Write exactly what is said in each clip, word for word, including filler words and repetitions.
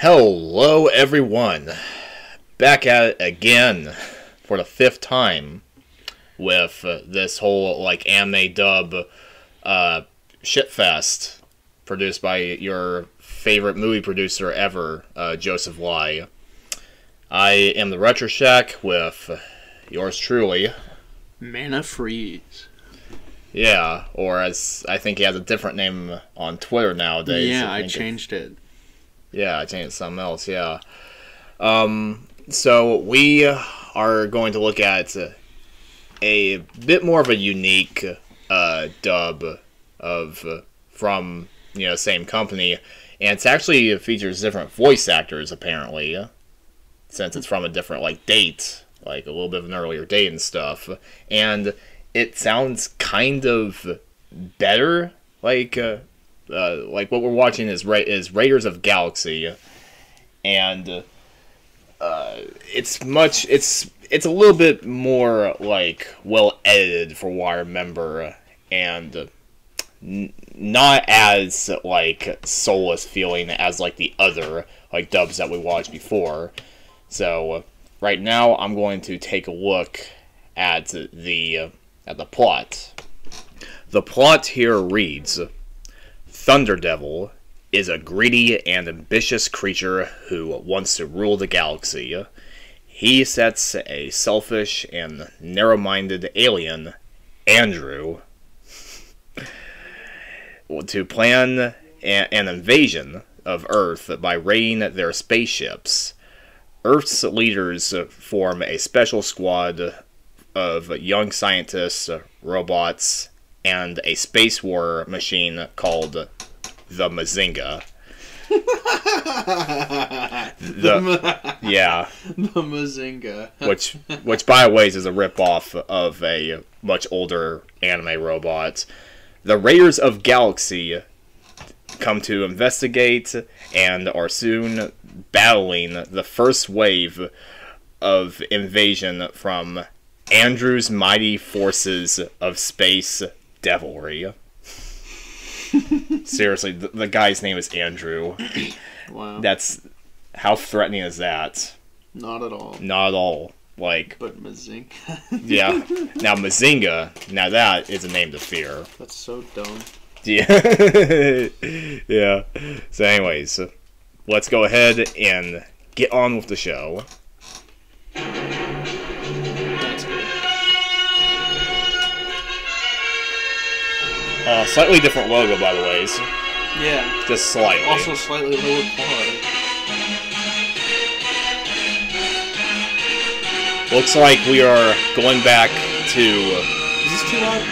Hello everyone, back at it again for the fifth time with this whole like anime dub uh, shitfest produced by your favorite movie producer ever, uh, Joseph Lai. I am the RetroShack with yours truly, Mana Freeze. Yeah, or as I think he has a different name on Twitter nowadays. Yeah, I, I changed it. it. Yeah, I changed it to something else, yeah. Um, so we are going to look at a bit more of a unique uh, dub of from, you know, same company. And it's actually it features different voice actors, apparently, since it's from a different, like, date, like a little bit of an earlier date and stuff. And it sounds kind of better, like... Uh, Uh, like what we're watching is Ra is Raiders of Galaxy, and uh, it's much it's it's a little bit more like well edited for what I remember, and n not as like soulless feeling as like the other like dubs that we watched before. So right now I'm going to take a look at the at the plot. The plot here reads. Thunderdevil is a greedy and ambitious creature who wants to rule the galaxy. He sets a selfish and narrow-minded alien, Andrew, to plan an invasion of Earth by raiding their spaceships. Earth's leaders form a special squad of young scientists, robots, and a space war machine called the Mazinger. the, yeah. The Mazinger. which, which, by the way, is a ripoff of a much older anime robot. The Raiders of Galaxy come to investigate and are soon battling the first wave of invasion from Andrew's mighty forces of space devilry. Seriously, the, the guy's name is Andrew. Wow. That's how threatening is that? Not at all. Not at all. Like. But Mazinger. Yeah. Now Mazinger. Now that is a name to fear. That's so dumb. Yeah. Yeah. So, anyways, let's go ahead and get on with the show. Uh, slightly different logo, by the ways. Yeah. Just slightly. Also slightly lower quality. Looks like we are going back to... Is this too loud?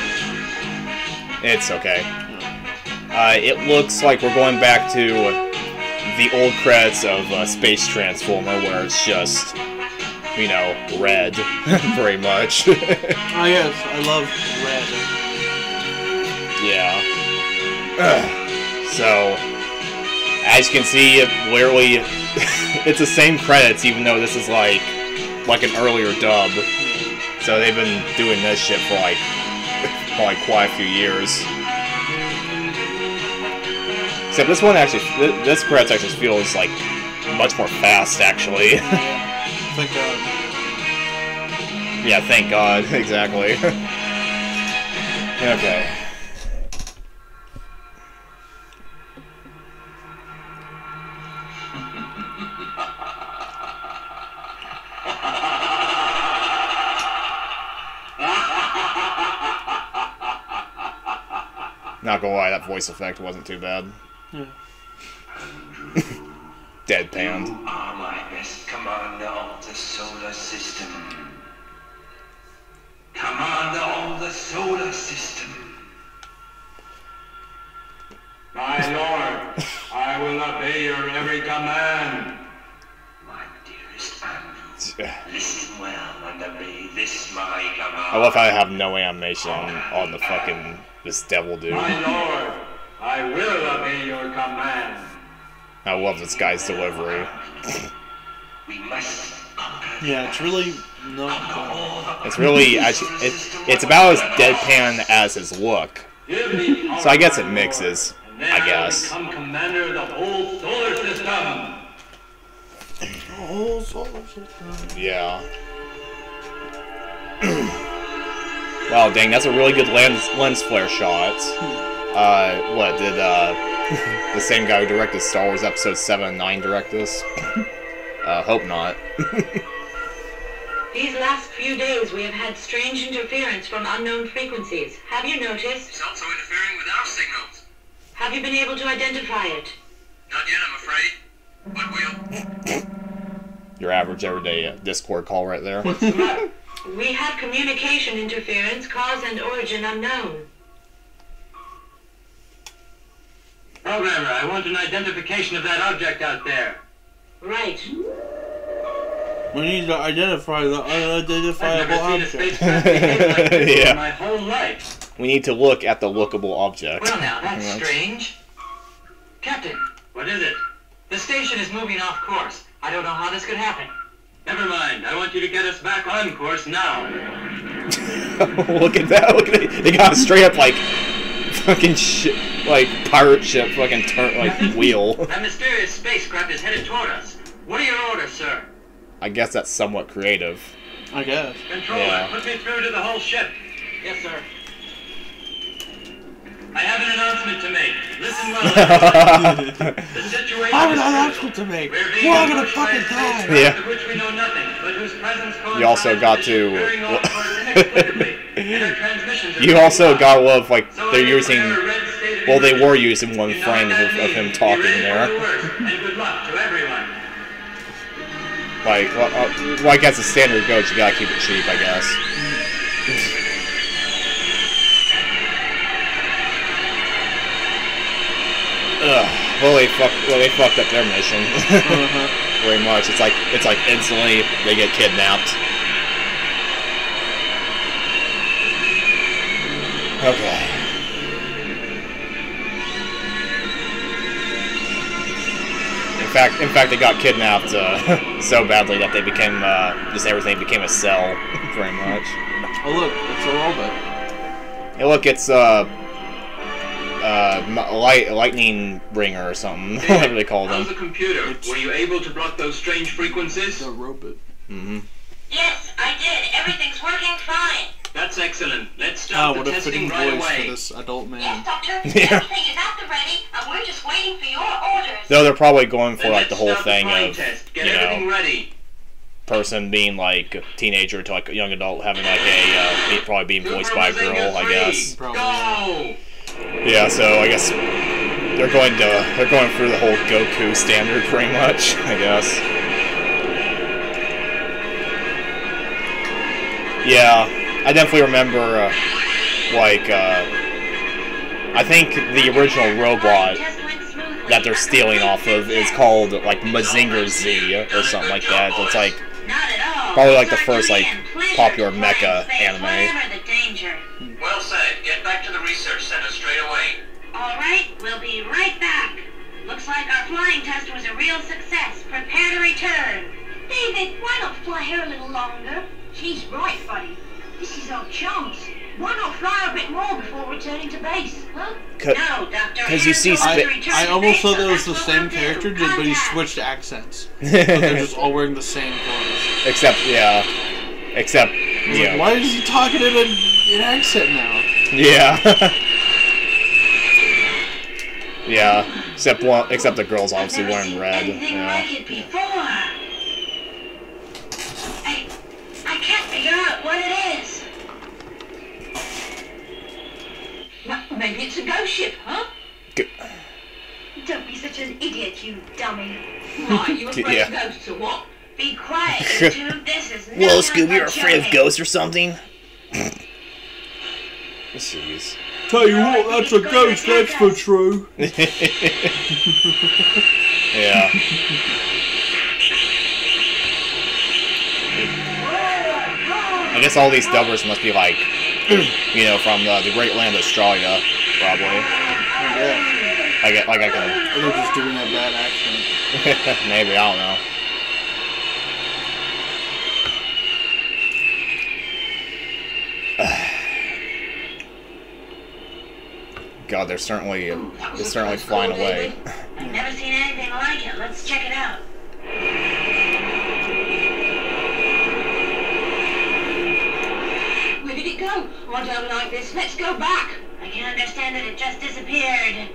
It's okay. No. Uh, it looks like we're going back to the old credits of uh, Space Transformer, where it's just, you know, red, pretty much. Oh, yes. I love red. Yeah. Ugh. So, as you can see, it literally, it's the same credits, even though this is like, like an earlier dub. So they've been doing this shit for like, for like quite a few years. Except this one actually, th this credits actually feels like much more fast, actually. Thank God. Yeah, thank God. Exactly. Okay. Not gonna lie, that voice effect wasn't too bad. Yeah. Deadpanned. You are my best commander of the solar system. Commander of the solar system. My lord, I will obey your every command. My dearest Andrew, listen well and obey this my command. I love how I have no animation on the fucking... This devil dude. My lord, I will obey your command. I love this guy's delivery. We must conquer. Yeah, it's really not. It's really actually, it, it's about as deadpan as his look. So I guess it mixes. I guess. Commander of the whole solar system. whole solar system. Yeah. Wow, dang, that's a really good lens, lens flare shot. Uh, what, did, uh, the same guy who directed Star Wars Episode seven and nine direct this? Uh, hope not. These last few days we have had strange interference from unknown frequencies. Have you noticed? It's also interfering with our signals. Have you been able to identify it? Not yet, I'm afraid. But we'll... Your average everyday Discord call right there. What's the matter? We have communication interference, cause and origin unknown. Programmer, I want an identification of that object out there. Right. We need to identify the unidentifiable object. Yeah. My whole life. We need to look at the lookable object. Well, now that's strange. Captain, what is it? The station is moving off course. I don't know how this could happen. Never mind. I want you to get us back on course now. Look at that! Look at it! They got straight up like fucking ship, like pirate ship, fucking turn, like wheel. That mysterious spacecraft is headed toward us. What are your orders, sir? I guess that's somewhat creative. I guess. Controller, yeah. Put me through to the whole ship. Yes, sir. I have an announcement to make. Listen well. The situation. I have an announcement to make. We're all gonna fucking die. Yeah. Of which we know nothing, but whose presence you also got to. You also gotta love like so they're using. Well, they were using one you frame of, of him talking there. And good luck to everyone. Like, well, uh, like as the standard goes, you gotta keep it cheap, I guess. Ugh, well they fucked, well they fucked up their mission. uh-huh. Very much. It's like it's like instantly they get kidnapped. Okay. In fact, in fact, they got kidnapped uh, so badly that they became uh, just everything became a cell. Very much. Oh look, it's a robot. Hey look, it's uh. Uh, light, lightning ringer or something. Whatever they call them. How's the computer? Were you able to block those strange frequencies? The robot. Mm-hmm. Yes, I did. Everything's working fine. That's excellent. Let's start oh, the testing right away. What a fitting voice for this adult man. Yes, Doctor. Yeah. Everything is at the ready, and we're just waiting for your orders. No, they're probably going for then like the whole thing the of test. Get you everything know, ready. Person being like a teenager to like a young adult having like a uh, probably being voiced by a girl, three. I guess. Probably. Go. Yeah, so I guess they're going to they're going through the whole Goku standard pretty much, I guess. Yeah, I definitely remember uh, like uh, I think the original robot that they're stealing off of is called like Mazinger Z or something like that. It's like probably like the first like popular mecha anime. Well said. Get back to the research center straight away. Alright, we'll be right back. Looks like our flying test was a real success. Prepare to return. David, why not fly her a little longer? She's right, buddy. This is our chance. Why not fly a bit more before returning to base, huh? No, Doctor. Because you see, I, I almost thought that was the same character, but he switched accents. So they're just all wearing the same clothes. Except, yeah. Except, yeah. Like, why is he talking in a... an accent now. Yeah. Yeah. Except one, except the girl's obviously wearing red. Yeah. I, I can't figure out what it is. Maybe it's a ghost ship, huh? G Don't be such an idiot, you dummy. Why, you afraid yeah. of ghosts or what? Be quiet, you two. This is no Whoa, Scooby, you're afraid of ghosts or something? Jeez. Tell you what, that's a ghost, that's for true. Yeah. I guess all these dubbers must be like, you know, from the, the great land of Australia, probably. Yeah. I get, like I can. They're just doing that bad accent. Maybe, I don't know. God, they're certainly Ooh, they're certainly flying away. I've never seen anything like it. Let's check it out. place. Let's go back. I can understand that it just disappeared.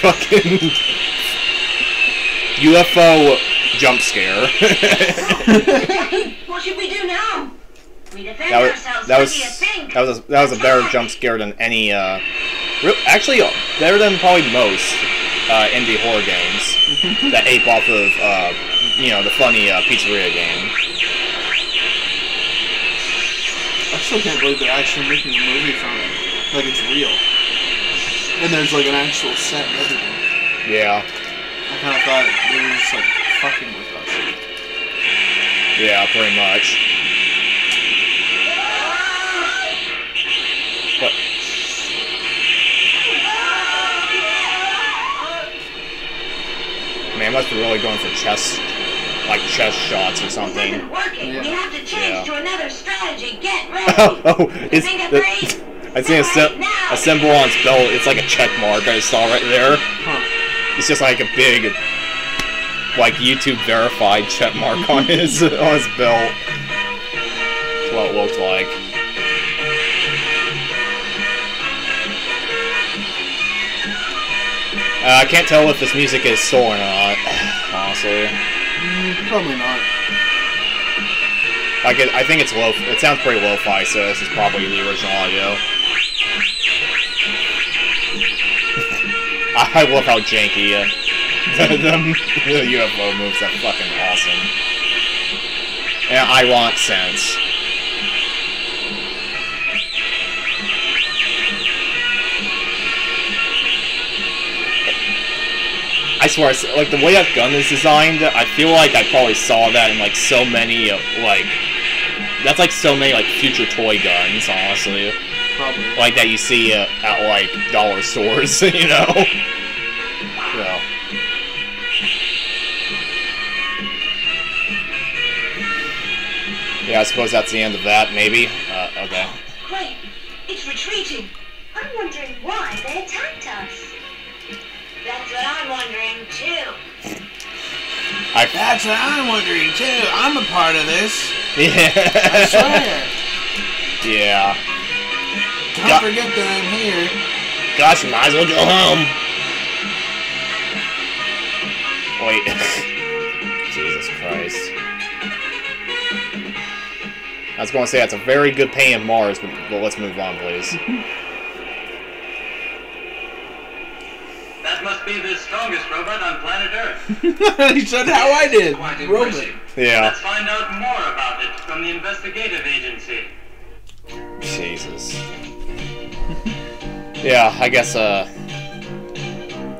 Fucking U F O jump scare. So, what should we do now? We defend that was, ourselves. That was, what do you think? That was a, that was a better jump scare than any. Uh, real, actually, better than probably most uh, indie horror games that ape off of uh, you know the funny uh, pizzeria game. I still can't believe they're actually making a movie from it. Like, it's real. And there's, like, an actual set and everything. Yeah. I kind of thought they were just, like, fucking with us. Yeah, pretty much. What? Man, I must be really going for chest... like chest shots or something. This isn't working. Yeah. We have to change yeah. to another strategy. Get ready. Oh, oh it's the, I see a, a symbol on its belt. It's like a check mark I saw right there. Huh. It's just like a big, like YouTube verified check mark on his on his belt. That's what it looked like. Uh, I can't tell if this music is soul or not, honestly. Probably not. Like it, I think it's low. It sounds pretty lo-fi, so this is probably the original audio. I love how janky uh, the, the, the U F O moves are fucking awesome. In an ironic sense. I swear, like, the way that gun is designed, I feel like I probably saw that in, like, so many, uh, like... That's, like, so many, like, future toy guns, honestly. Probably. Like, that you see uh, at, like, dollar stores, you know? Yeah. Yeah, I suppose that's the end of that, maybe? Uh, okay. Wait, it's retreating. I'm wondering why they attacked us. That's what I'm wondering, too. I... That's what I'm wondering, too. I'm a part of this. Yeah. I swear. Yeah. Don't Go forget that I'm here. Gosh, you might as well go home. Wait. Jesus Christ. I was going to say, that's a very good pay in Mars, but, but let's move on, please. That must be the strongest robot on planet Earth. He said how I did. Quite robot. Yeah. Let's find out more about it from the investigative agency. Jesus. Yeah, I guess, uh...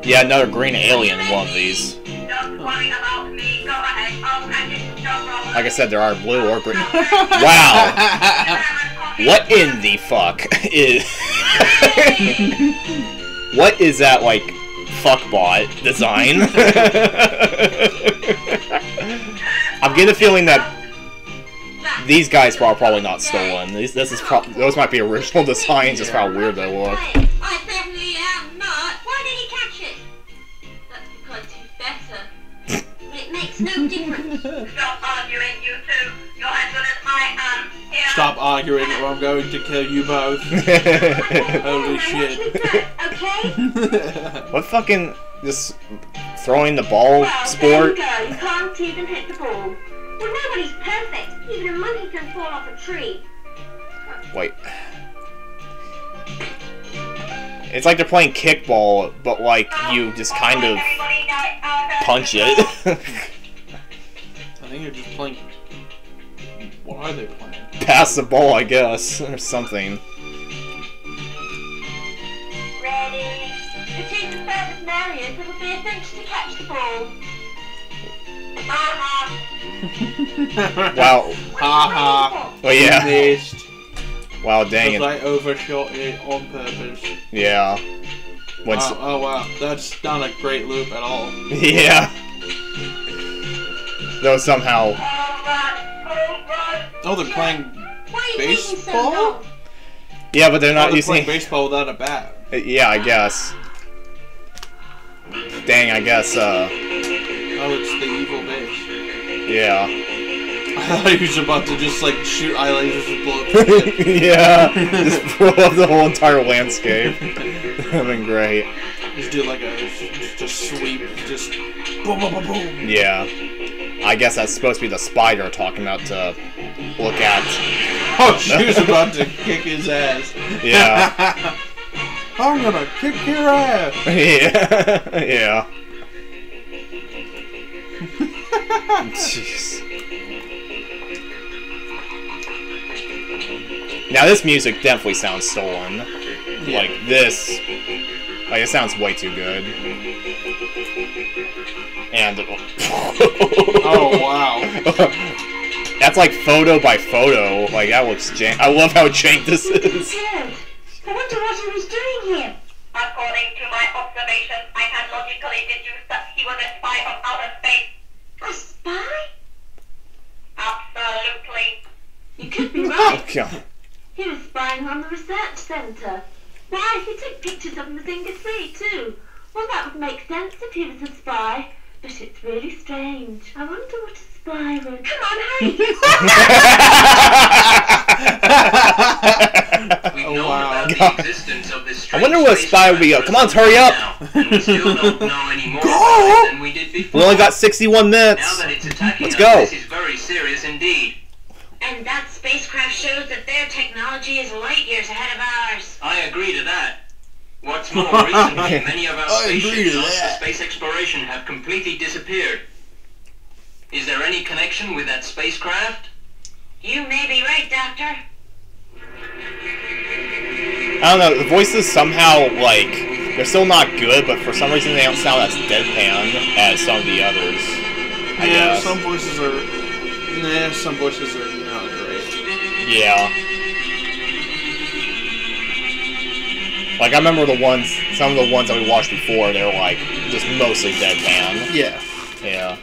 yeah, another green alien in one of these. Don't worry about me. Go ahead. Oh, I just don't roll. Like I said, there are blue or green. Wow. What in the fuck is... What is that, like... fuckbot design. I'm getting a feeling that these guys are probably not stolen. These, this is pro those might be original designs, just how weird they look. I definitely am not. Why did he catch it? That's because he's better. But it makes no difference. Stop arguing, you two. Your hands are in my hands. Here. Stop arguing, or I'm going to kill you both. Holy shit. What fucking just throwing the ball well, sport? There you go. You can't even hit the ball. Well, nobody's perfect. Even a monkey can fall off a tree. Wait. It's like they're playing kickball, but like you just kind of punch it. I think you're just playing. What are they playing? Pass the ball, I guess, or something. Ready. The team that furthest areas, it will be a cinch to catch the ball. Ha ha. Wow. Ha ha. Oh yeah. Missed. Wow, dang it. I overshot it on purpose. Yeah. Once... Wow, oh wow, that's not a great loop at all. Yeah. Though somehow. Oh, they're playing baseball? Yeah, but they're not oh, they're using playing baseball without a bat. Yeah, I guess. Dang, I guess, uh... oh, it's the evil bitch. Yeah. thought he was about to just like shoot eye lasers and blow up. Yeah, just blow up the whole entire landscape. That'd been great. Just do like a just sweep, just boom, boom, boom, boom. Yeah, I guess that's supposed to be the spider talking about to look at. Oh, she was about to kick his ass. Yeah. I'm gonna kick your ass. Yeah. Yeah. Jeez. Now this music definitely sounds stolen. Yeah. Like this. Like it sounds way too good. And oh wow. That's like photo by photo. Like that looks jank. I love how jank this is. I wonder what he was doing here. According to my observations, I had logically deduced that he was a spy from outer space. A spy? Absolutely. You could be right. Okay. He was spying on the research centre. Why, he took pictures of Mazinger Z too. Well, that would make sense if he was a spy. But it's really strange. I wonder what a spy would... Come on, hey! We know oh, wow. about the existence of this I wonder what a spy would be. Come on, hurry up! Now, we still don't know any more go! Than we did before. We only got sixty-one minutes. Now that it's attacking Let's us, go. This is very serious indeed. And that spacecraft shows that their technology is light years ahead of ours. I agree to that. What's more, recently many of our stations lost to space exploration have completely disappeared. Is there any connection with that spacecraft? You may be right, Doctor. I don't know, the voices somehow, like, they're still not good, but for some reason they don't sound as deadpan as some of the others. I yeah, guess. some voices are... Nah, some voices are not great. Yeah. Like, I remember the ones, some of the ones that we watched before, they were, like, just mostly deadpan. Yeah. Yeah.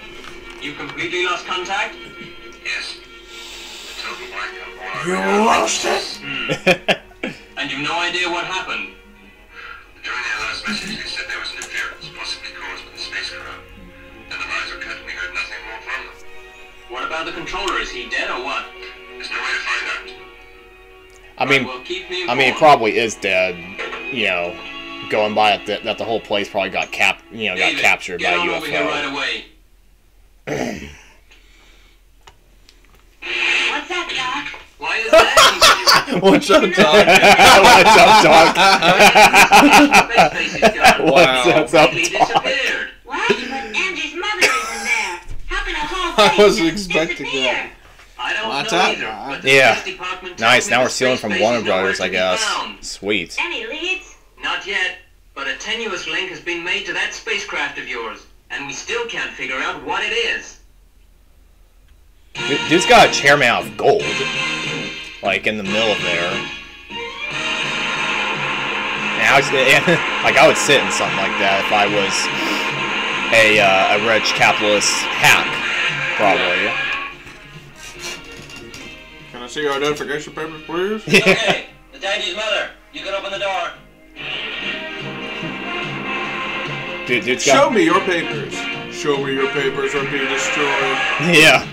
You completely lost contact? Yes. You lost it? Mm. And you've no idea what happened? During their last message, they said there was an interference, possibly caused by the spacecraft. And the lines were cut and we heard nothing more from them. What about the controller? Is he dead or what? There's no way to find out. I mean, well, keep me I mean, it probably is dead, you know, going by it that, that the whole place probably got cap, you know, David, got captured by a U F O. Get on over here right away. What's that, Doc? Why is that easy? What's up, Doc? What's up, Doc? What's up, Doc? What? But Andrew's mother isn't there. How can a whole thing I wasn't expecting that. I don't What's know up, either, but the yeah. Nice, now we're stealing from Warner Brothers, I guess. Sweet. Any leads? Not yet, but a tenuous link has been made to that spacecraft of yours, and we still can't figure out what it is. Dude's got a chair made out of gold. Like, in the middle of there. And I was, like, I would sit in something like that if I was a, uh, a rich capitalist hack, probably. Can I see your identification papers, please? Okay, the daddy's mother. You can open the door. Dude, dude's got... Show me your papers. Show me your papers or be destroyed. Yeah.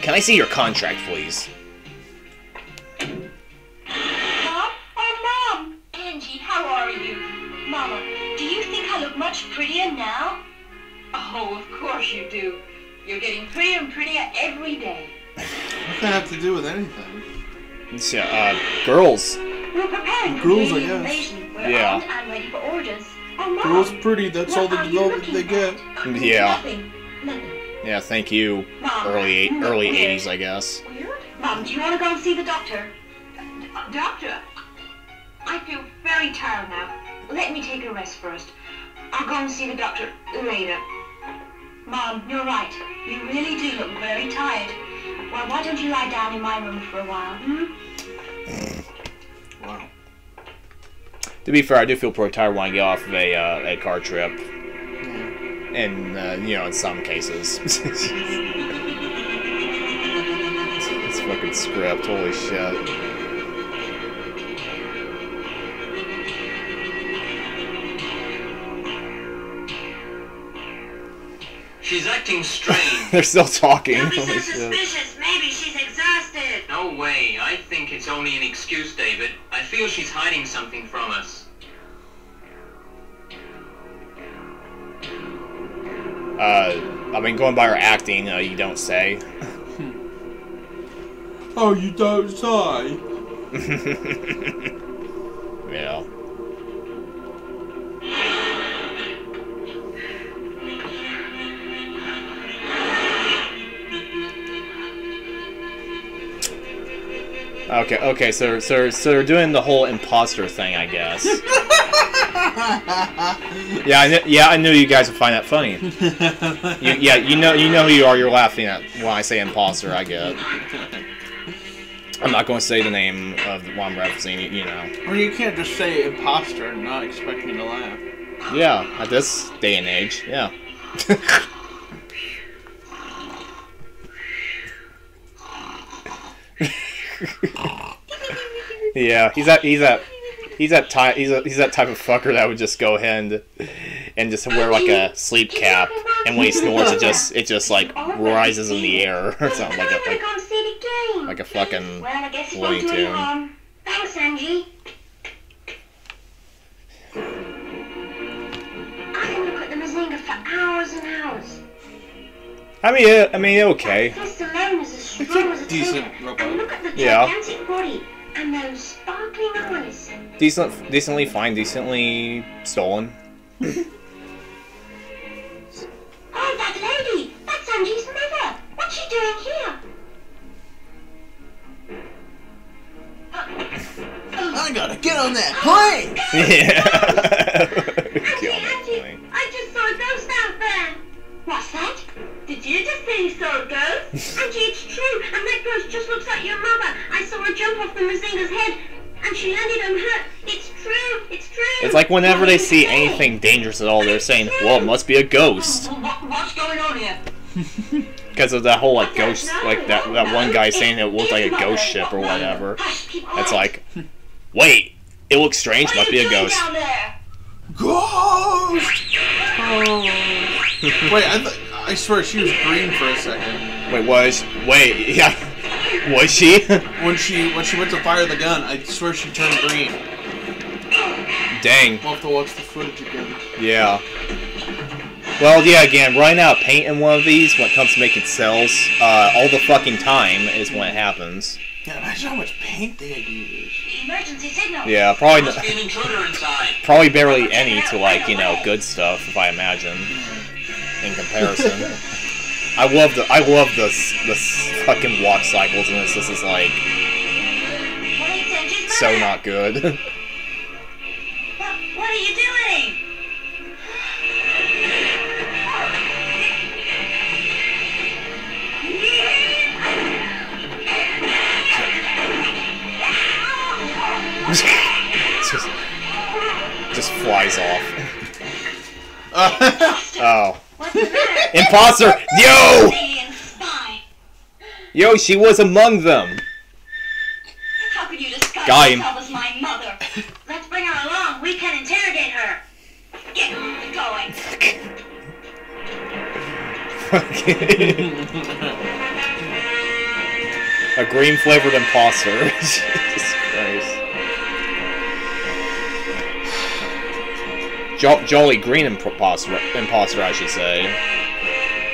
Can I see your contract, please? Pop? Oh, Mom! Angie, how are you? Mama, do you think I look much prettier now? Oh, of course you do. You're getting prettier and prettier every day. What does that have to do with anything? It's, uh, girls. We're preparing for the invasion. We're armed and ready for orders. Oh, Mom! Girls pretty, that's all the development they get. Yeah. Nothing. Nothing. Yeah, thank you. Mom, early early eighties, I guess. Weird? Mom, do you want to go and see the doctor? Uh, doctor? I feel very tired now. Let me take a rest first. I'll go and see the doctor later. Mom, you're right. You really do look very tired. Well, why don't you lie down in my room for a while, hmm? Wow. To be fair, I do feel pretty tired when I get off of a, uh, a car trip. In, uh, you know, in some cases. It's this fucking script, holy shit. She's acting strange. They're still talking. Don't be so suspicious. Maybe she's exhausted. No way. I think it's only an excuse, David. I feel she's hiding something from us. Uh, I mean, going by her acting, uh, you don't say. Oh, you don't say. Yeah. Okay, okay, so so so they're doing the whole imposter thing, I guess. yeah, I kn yeah, I knew you guys would find that funny. You, yeah, you know, you know who you are. You're laughing at when I say imposter. I get. I'm not going to say the name of the one I'm referencing. You know. Well, you can't just say imposter and not expect me to laugh. Yeah, at this day and age, yeah. Yeah, he's that he's that he's that type he's a, he's that type of fucker that would just go ahead and, and just wear like a sleep cap, and when he snores, it just it just like rises in the air or something like a like, like a fucking Looney Tune. Thanks, Angie. I can look at the Mazinger for hours and hours. I mean, yeah, I mean, okay. It's a decent robot. Yeah. And those sparkling eyes. Decent, decently fine, decently stolen. Oh, that lady! That's Angie's mother! What's she doing here? I gotta get on that plane! Yeah! Get on that plane. I just saw a ghost out there! What's that? Did you just say you saw a ghost? Angie, it's true, and that ghost just looks like your mother. I saw her jump off the Mazinger's head, and she landed unhurt. It's true, it's true. It's like whenever they see anything dangerous at all, they're saying, well, it must be a ghost. What's going on here? Because of that whole, like, ghost, like, that, that one guy saying it looked like a ghost ship or whatever. It's like, wait, it looks strange, must be a ghost. Ghost! Oh. Wait, I thought... I swear she was green for a second. Wait, was wait, yeah, was she? when she when she went to fire the gun, I swear she turned green. Dang. We'll have to watch the footage again. Yeah. Well, yeah, again, running out of paint in one of these when it comes to making cells, uh, all the fucking time is when it happens. Yeah, imagine how much paint they had used. Emergency signal. Yeah, probably not, be an intruder inside. Probably barely any to like you know good stuff, if I imagine. In comparison, I love the I love the the fucking walk cycles in this. This is like so not good. What, what are you doing? just, just flies off. Uh, oh. Imposter! Yo! Yo, she was among them! How could you disguise yourself as my mother? Let's bring her along, we can interrogate her! Get going! A green flavored imposter. Jesus Christ. Jo jolly green imposter. Imposter, I should say.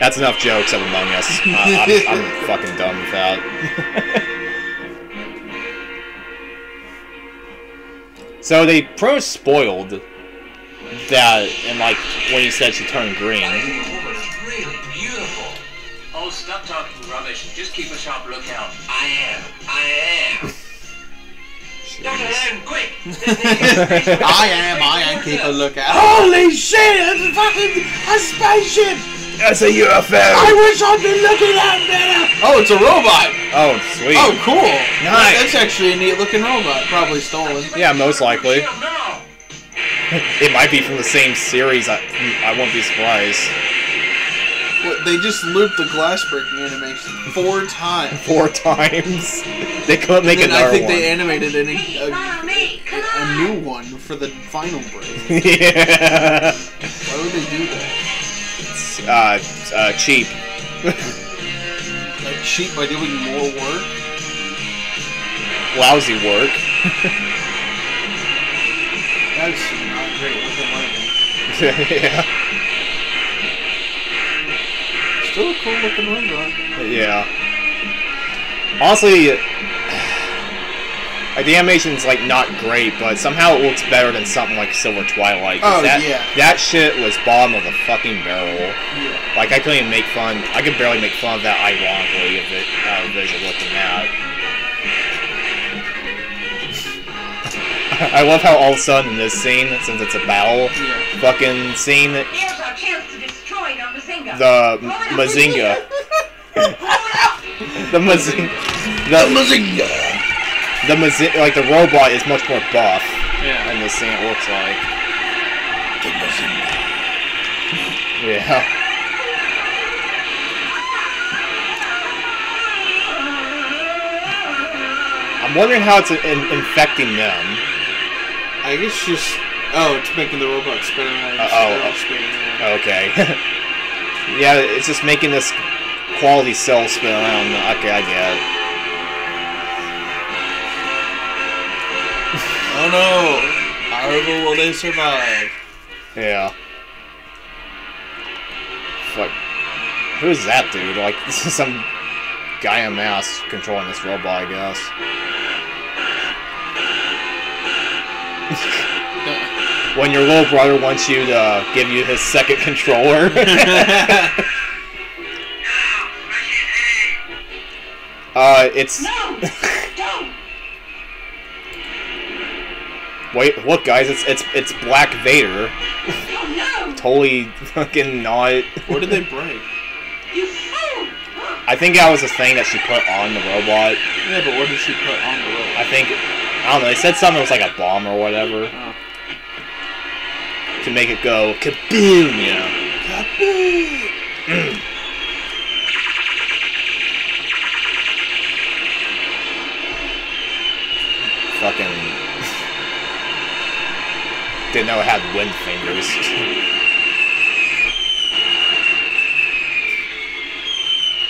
That's enough jokes of Among Us. Uh, I'm, I'm fucking done with that. So they pro spoiled that, and like when you said she turned green. Really beautiful. Oh, stop talking rubbish. Just keep a sharp lookout. I am. I am. Doctor Adam, quick! I am, I am, keep a lookout. Holy shit, it's fucking a spaceship! That's a U F O! I wish I'd been looking at it better! Oh, it's a robot! Oh, sweet. Oh, cool! Nice! That's actually a neat looking robot, probably stolen. Yeah, most likely. It might be from the same series, I, I won't be surprised. Well, they just looped the glass breaking animation four times. Four times. They couldn't make another one. I think one. They animated an, a, a, a new one for the final break. Yeah. Why would they do that? uh, uh, cheap. Like cheap by doing more work? Lousy work. That's not great with the money. Yeah. Still a cool looking room, though. Yeah. Honestly, like the animation's like not great, but somehow it looks better than something like Silver Twilight. Oh that, yeah, that shit was bottom of the fucking barrel. Yeah. Like I couldn't even make fun. I could barely make fun of that ironically of it uh, visual looking at. I love how all of a sudden in this scene, since it's a battle, yeah. fucking scene, Here's our chance to destroy the Mazinger. The Mazinger. The Mazinger. The Mazinger. The Mazinger. Like, the robot is much more buff yeah. in this scene, it looks like. The Mazinger. Yeah. I'm wondering how it's in infecting them. I guess just... Oh, it's making the robot spin around. Uh, oh, spin around. Okay. Yeah, it's just making this... Quality cell spin around. Okay, I get it. Oh no! However, will they survive? Yeah. Fuck. Who's that dude? Like, this is some guy in a mask controlling this robot, I guess. When your little brother wants you to give you his second controller. Uh, it's... No! Don't! Wait, look guys, it's it's it's Black Vader. Oh, no! Totally fucking not... What did they break? You fool! I think that was the thing that she put on the robot. Yeah, but what did she put on the robot? I think... I don't know, they said something that was like a bomb or whatever. Oh. To make it go kaboom, you know. Kaboom! Mm. Fucking didn't know it had wind fingers.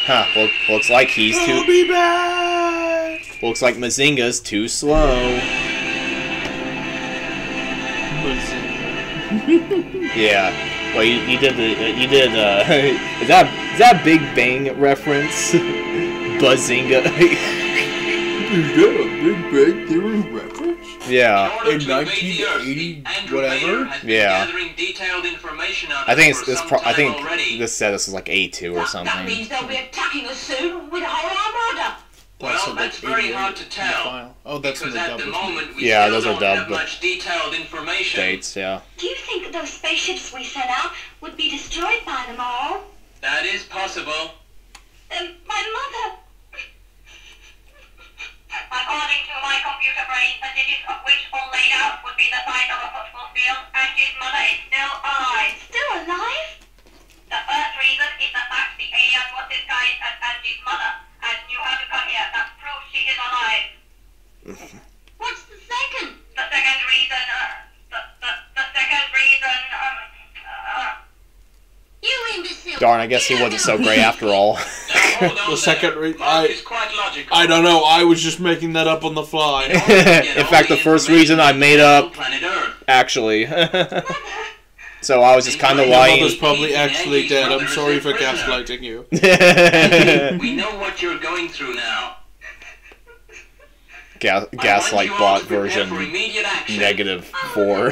Huh? Look, looks like he's too. I'll be back. Looks like Mazinga's too slow. Mazinga. Yeah. Well, you, you did the. You did. Uh, is that is that Big Bang reference? Bazinga. Is that a Big Bang Theory reference? Yeah. In, in nineteen eighty, whatever. Yeah. I think it's this. Pro I think already. This said this is like eighty-two or something. That means they'll be attacking us soon with a whole armada. Well, well that's very hard to tell. Oh, that's in the dub. Yeah, those are dubbed. Much detailed information. Dates, yeah. Do you think that those spaceships we set out would be destroyed by them all? That is possible. Um, my mother. According to my computer brain, the digits of which all laid out would be the size of a football field, and his mother is still alive. Still alive? The first reason is the fact the alien was disguised as Angie's mother, and knew how to come here. That proves she is alive. What's the second? The second reason, uh, the, the, the second reason, um, uh, you imbecile. Darn, I guess he wasn't so great after all. The second reason, I, I don't know, I was just making that up on the fly. In fact, the first reason I made up, actually. So I was just kind of lying. Your mother's probably actually dead, I'm sorry for gaslighting you. We know what you're going through now. Ga gaslight bot version negative four.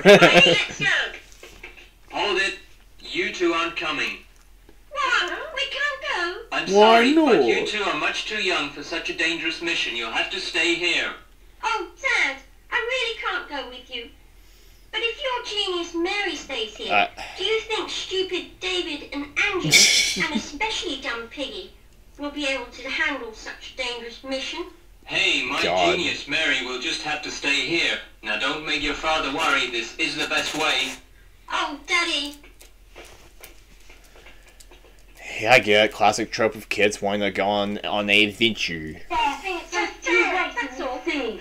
Hold it, you two aren't coming. We can't go. I'm sorry, Why but you two are much too young for such a dangerous mission. You'll have to stay here. Oh, Dad, I really can't go with you. But if your genius Mary stays here, uh, do you think stupid David and Andrew, and especially dumb Piggy, will be able to handle such a dangerous mission? Hey, my God. Genius Mary will just have to stay here. Now don't make your father worry. This is the best way. Oh, Daddy. Yeah, I get it. Classic trope of kids wanting to go on on an adventure. They're not going to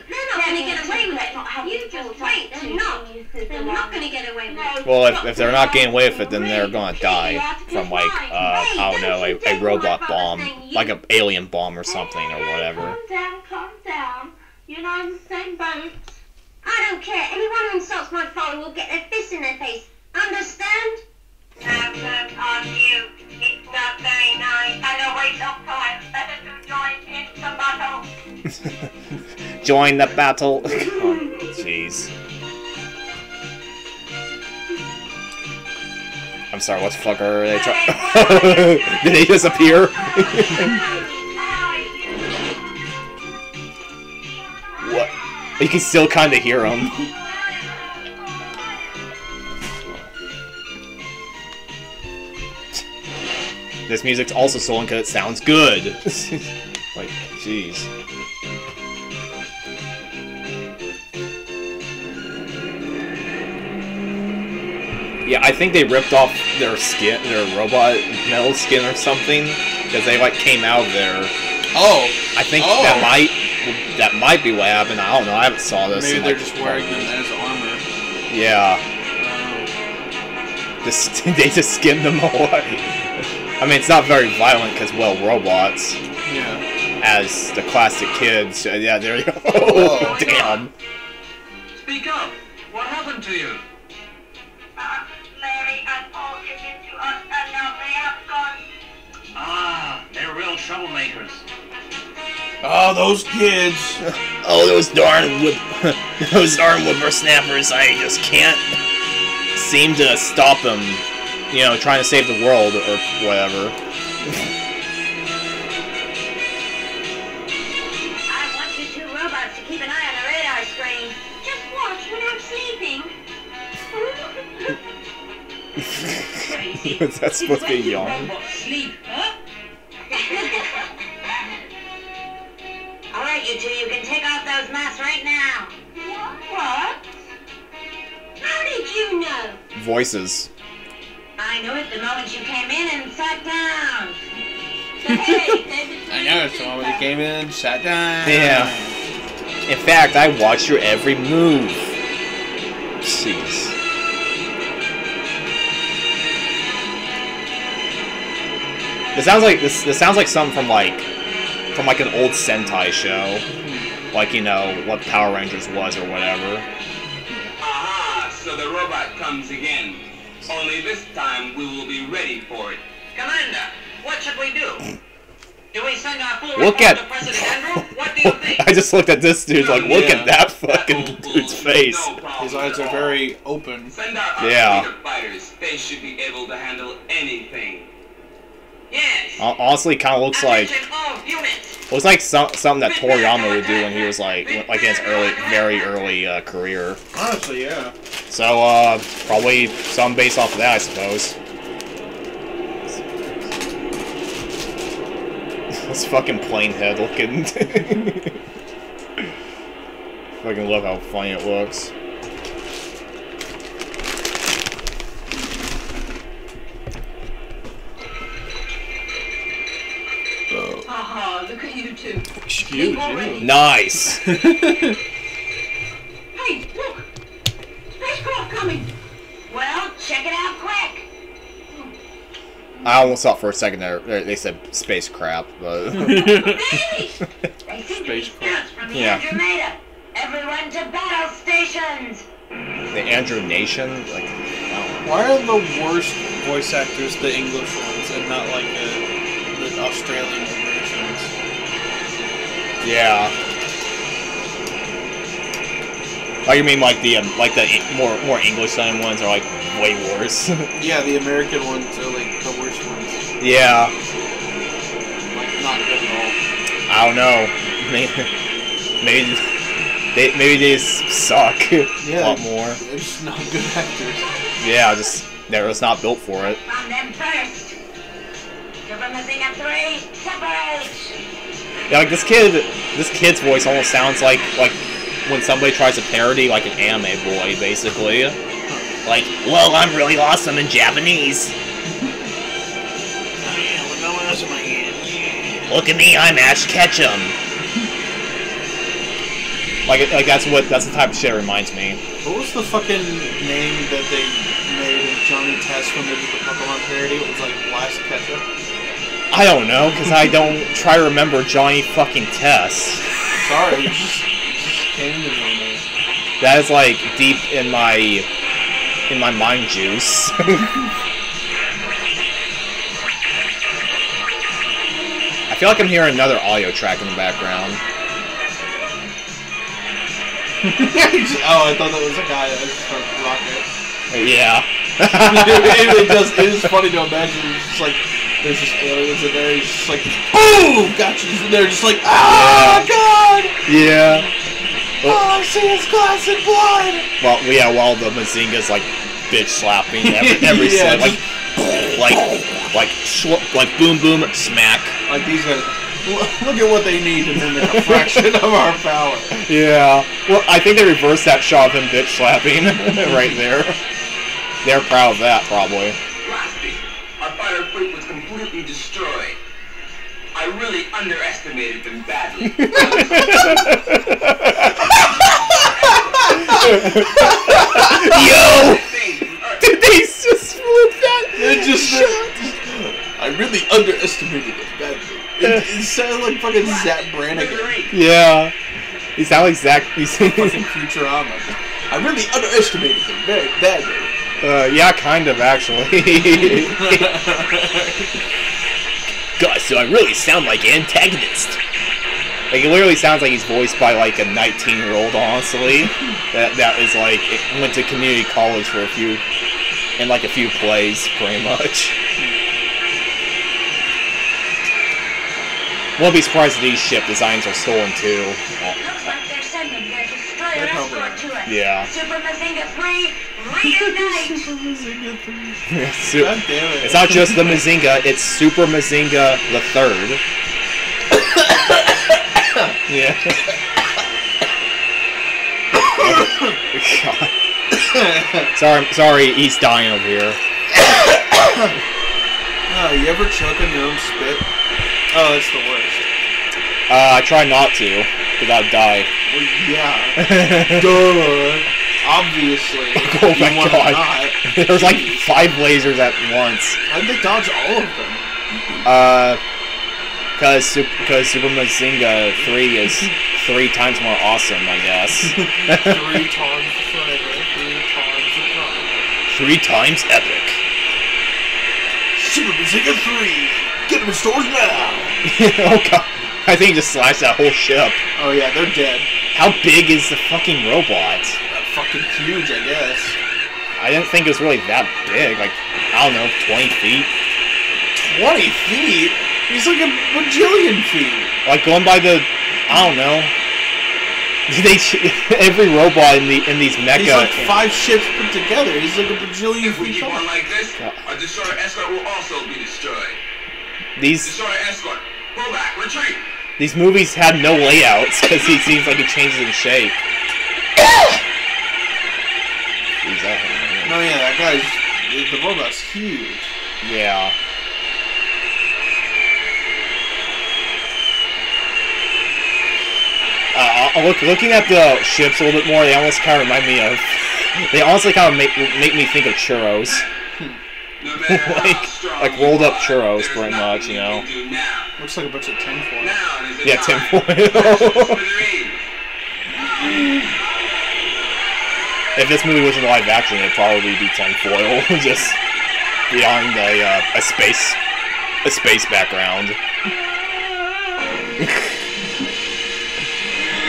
get away with it. You just wait. They're not. They're not going to get away with it. Well, if, if they're not getting away with it, then they're going to die from, like, uh, I don't know, a, a robot bomb. Like an alien bomb or something or whatever. Calm down, calm down. You're not in the same boat. I don't care. Anyone who insults my father will get their fist in their face. Understand? Now look on you. It's not very nice. And a waste of time. Better to join in the battle. Join the battle. Jeez. I'm sorry, what the fuck are they trying? Did he disappear? What? You can still kind of hear him. This music's also stolen because it sounds good. Like, jeez. Yeah, I think they ripped off their skin, their robot metal skin or something, because they like came out of there. Oh, I think oh. that might that might be what happened. I don't know. I haven't saw this. Maybe in, they're like, just wearing them as armor. Yeah. Just they just skinned them away. I mean, it's not very violent because well, robots. Yeah. As the classic kids, yeah, there you go. Oh, damn. Speak up! What happened to you? Mary and Paul came into us and now they have gone. Ah, they're real troublemakers. Oh, those kids. Oh, those darn whip, those darn whippersnappers. I just can't seem to stop them, you know, trying to save the world or whatever. I want you two robots to keep an eye on the radar screen. Just watch when I'm sleeping. Was that supposed to be a yawn? Alright, you two, you can take off those masks right now. What? How did you know? Voices. I knew it the moment you came in and sat down. So, hey, I know it's the moment you came in and sat down. Yeah. In fact, I watched your every move. Jeez. This sounds like this. This sounds like something from like, from like an old Sentai show, like, you know, what Power Rangers was or whatever. Aha! So the robot comes again. Only this time we will be ready for it. Commander, what should we do? Do we send our full report to President Andrew? What do you think? I just looked at this dude like, look yeah. at that fucking that dude's face. No His eyes are very open. Send our yeah. fighters. They should be able to handle anything. Yes. Honestly, kind of looks like looks like some, something that Toriyama would do when he was like like in his early, very early uh, career. Honestly, yeah. So uh, probably some based off of that, I suppose. This fucking plane head looking. Fucking love how funny it looks. Haha, look at you two. Huge, yeah. Nice. Hey, look! Spacecraft coming! Well, check it out quick! I almost thought for a second there they said space crap, but... Space crap. Yeah. Everyone to battle stations! The Andrew Nation? Like, wow. Why are the worst voice actors the English ones and not like the, the Australian ones? Yeah. Like, you mean like the um, like the more more English sounding ones are like way worse. Yeah, the American ones are like the worst ones. Yeah. Like not good at all. I don't know. Maybe maybe they maybe they just suck yeah, a lot more. They're just not good actors. Yeah, just they're just not built for it. On them first. Super Mazinger Three, separate. Yeah, like this kid, this kid's voice almost sounds like like when somebody tries to parody like an anime boy, basically. Like, well, I'm really awesome in Japanese. Look at me, I'm Ash Ketchum. Like, like that's what that's the type of shit that reminds me. What was the fucking name that they made in Johnny Test when they did the Pokemon parody? It was like Blast Ketchup. I don't know, because I don't try to remember Johnny fucking Test. Sorry, you just, you just came to me. That is like deep in my in my mind juice. I feel like I'm hearing another audio track in the background. Oh, I thought that was a guy that was from Rocket. Yeah. it, it, just, it is funny to imagine. It's just like, there's just aliens in there. He's just like, oh, gotcha. He's in there just like, ah, yeah. God. Yeah. Well, all I see is glass and blood. Well, yeah, while the Mazinga's like bitch slapping every, every yeah, set. Like, like, like, like, boom, boom, smack. Like these guys. Look at what they need, and then they're a fraction of our power. Yeah. Well, I think they reversed that shot of him bitch slapping right there. They're proud of that, probably. Last week, our fighter fleet was completely destroyed. I really underestimated them badly. Yo! Did they just flip that? They just. I really underestimated them badly. It, it sounded like fucking Zach Brannigan. Yeah. He sounded like Zach. He's fucking Futurama. I really underestimated him very badly. Uh, yeah, kind of, actually. God, so I really sound like an antagonist. Like, it literally sounds like he's voiced by, like, a nineteen-year-old, honestly. that That is, like, it went to community college for a few, and, like, a few plays, pretty much. Won't be surprised if these ship designs are stolen too. Looks like they're sending their destroyer escort to us. Yeah. Super Mazinger Three, reignite! Super Mazinger Three. Su God damn it! It's not just the Mazinger; it's Super Mazinger the Third. Yeah. God. Sorry, sorry, he's dying over here. Oh, you ever choke on your own spit? Oh, that's the worst. Uh, I try not to, because I'd die. Well, yeah. Duh. Obviously. Oh my god. Not. There's like five lasers at once. How'd they dodge all of them? Uh, because Super Mazinger three is three times more awesome, I guess. three times forever, three times the time. Three times epic. Super Mazinger three! Get them in stores now! Oh god. I think he just slashed that whole ship. Oh yeah, they're dead. How big is the fucking robot? That fucking huge, I guess. I didn't think it was really that big. Like, I don't know, twenty feet? twenty feet? He's like a bajillion feet. Like, going by the... I don't know. They every robot in the in these mecha. He's like five ships put together. He's like a bajillion feet. If we keep on like this, our destroyer escort will also be destroyed. These these movies had no layouts because he seems like he changes in shape. No, yeah, that guy's the robot's huge. Yeah. Uh, look, looking at the ships a little bit more, they almost kind of remind me of. They honestly kind of make make me think of churros. No like, like rolled up churros, pretty much, you know. Looks like a bunch of tinfoil. Yeah, tinfoil. If this movie was in live action, it'd probably be tinfoil, just beyond a uh, a space a space background.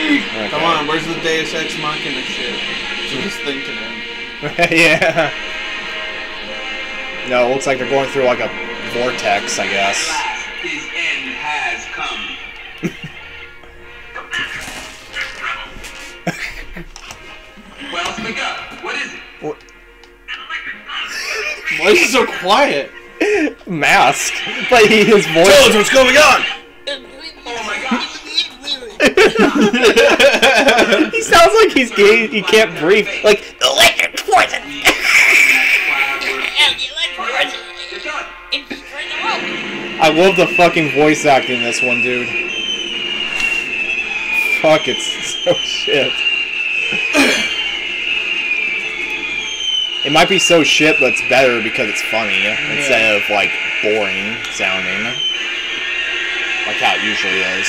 Okay. Come on, where's the Deus Ex Machina shit? Just thinking it. Yeah. No, it looks like they're going through like a vortex, I guess. His end has come. What else we got? What is it? What? Why is it so quiet? Mask. But he, his voice. Tell us what's going on! Oh my gosh! He sounds like he's gay. He can't breathe. Like electric poison. I love the fucking voice acting in this one, dude. pockets. So shit. It might be so shit, but it's better because it's funny yeah. instead of like boring sounding, like how it usually is.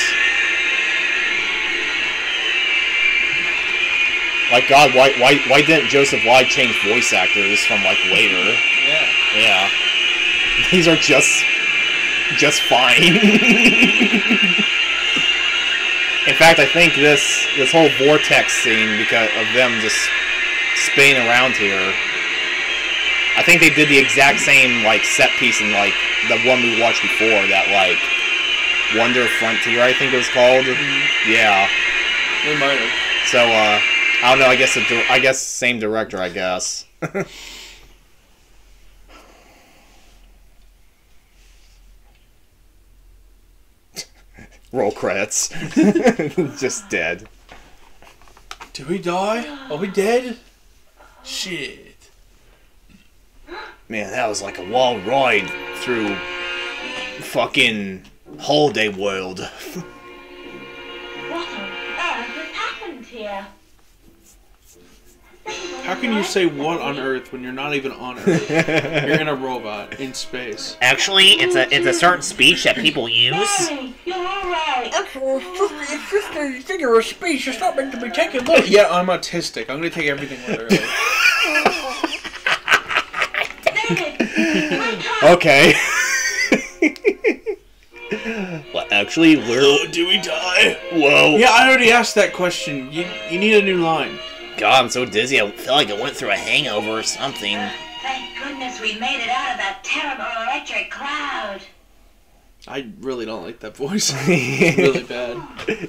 Like God, why why why didn't Joseph Lai change voice actors from like later? Yeah. Yeah. These are just just fine. In fact, I think this this whole vortex scene because of them just spinning around here. I think they did the exact same like set piece in like the one we watched before, that like Wonder Frontier, I think it was called. Mm-hmm. Yeah. We might have. So uh I don't know. I guess the I guess same director. I guess. Roll credits. Just dead. Did we die? Are we dead? Shit. Man, that was like a long ride through fucking holiday world. What on earth has happened here? How can you say what on Earth when you're not even on Earth? You're in a robot in space. Actually, it's a it's a certain speech that people use. Hey, you're alright. Actually, it's just a figure of speech. It's not meant to be taken literally. Yeah, I'm autistic. I'm gonna take everything literally. Okay. Well, actually, where oh, do we die? Whoa. Yeah, I already asked that question. You you need a new line. God, I'm so dizzy. I feel like I went through a hangover or something. Uh, thank goodness we made it out of that terrible electric cloud. I really don't like that voice. It's really bad.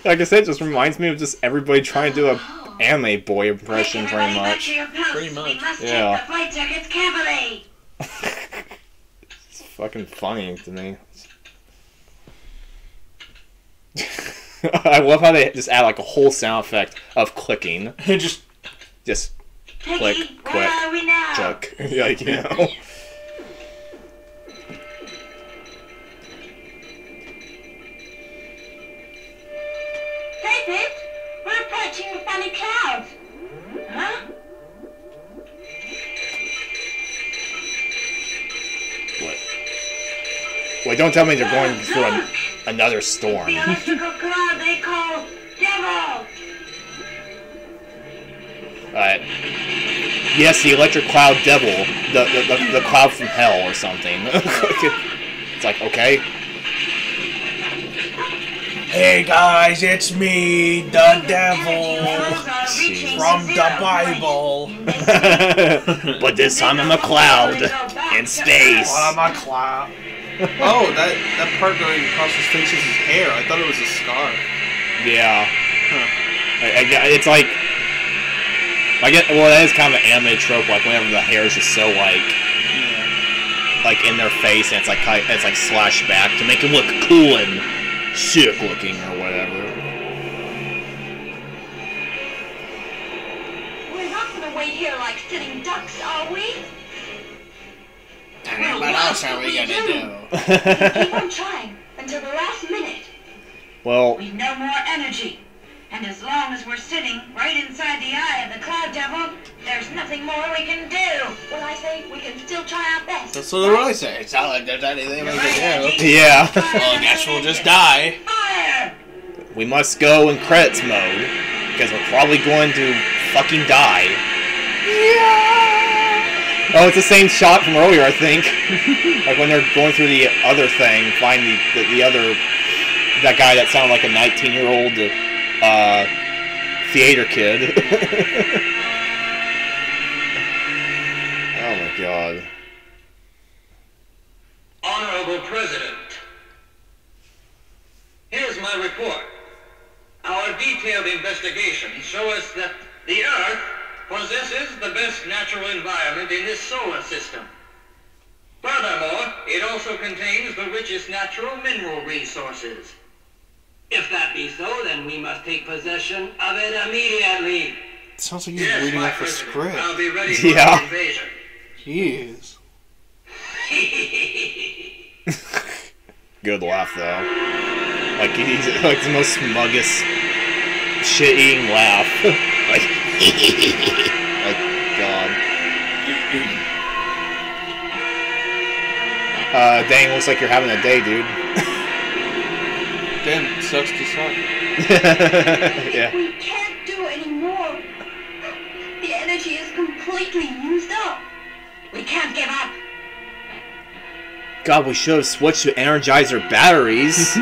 Like I said, it just reminds me of just everybody trying to do an anime boy impression, pretty much. Pretty much. Yeah. It's fucking funny to me. I love how they just add like a whole sound effect of clicking. just. Just Piggy, click, click, click, like, you know. Take it! We're approaching the funny clouds! Huh? What? Wait, don't tell me they're going through a, another storm. The electrical cloud they call Devil! Alright. Yes, the electric cloud devil. The, the, the, the cloud from hell or something. It's like, okay. Hey guys, it's me, the devil. Jeez. From the Bible. But this time I'm a cloud. In space. Well, I'm a cloud. Oh, that, that part going across his face is his hair. I thought it was a scar. Yeah. Huh. I, I, it's like... I get, well, that is kind of an anime trope, like whenever the hair is just so like, yeah. like in their face, and it's like it's like slashed back to make it look cool and sick looking or whatever. We're not gonna wait here like sitting ducks, are we? Well, what else are we gonna do? Keep on trying until the last minute. Well, we've no more energy. And as long as we're sitting right inside the eye of the cloud devil, there's nothing more we can do. Well, I say we can still try our best. That's what I say. It's not like there's anything we can do. Yeah. Well, I guess we'll just die. Fire! We must go in credits mode, because we're probably going to fucking die. Yeah. Oh, it's the same shot from earlier, I think. Like when they're going through the other thing, find the, the, the other... That guy that sounded like a nineteen-year-old... Uh, theater kid. Oh my god. Honorable President, here's my report. Our detailed investigation shows us that the Earth possesses the best natural environment in this solar system. Furthermore, it also contains the richest natural mineral resources. If that be so, then we must take possession of it immediately. It sounds like you're yes, reading off a script. I'll be ready for yeah. the invasion. Jeez. Good laugh though. Like he's like the most smuggest shit-eating laugh. Like, like, God. Uh, dang, looks like you're having a day, dude. Damn, it sucks to suck. Yeah. We can't do any more. The energy is completely used up. We can't give up. God, we should have switched to Energizer batteries.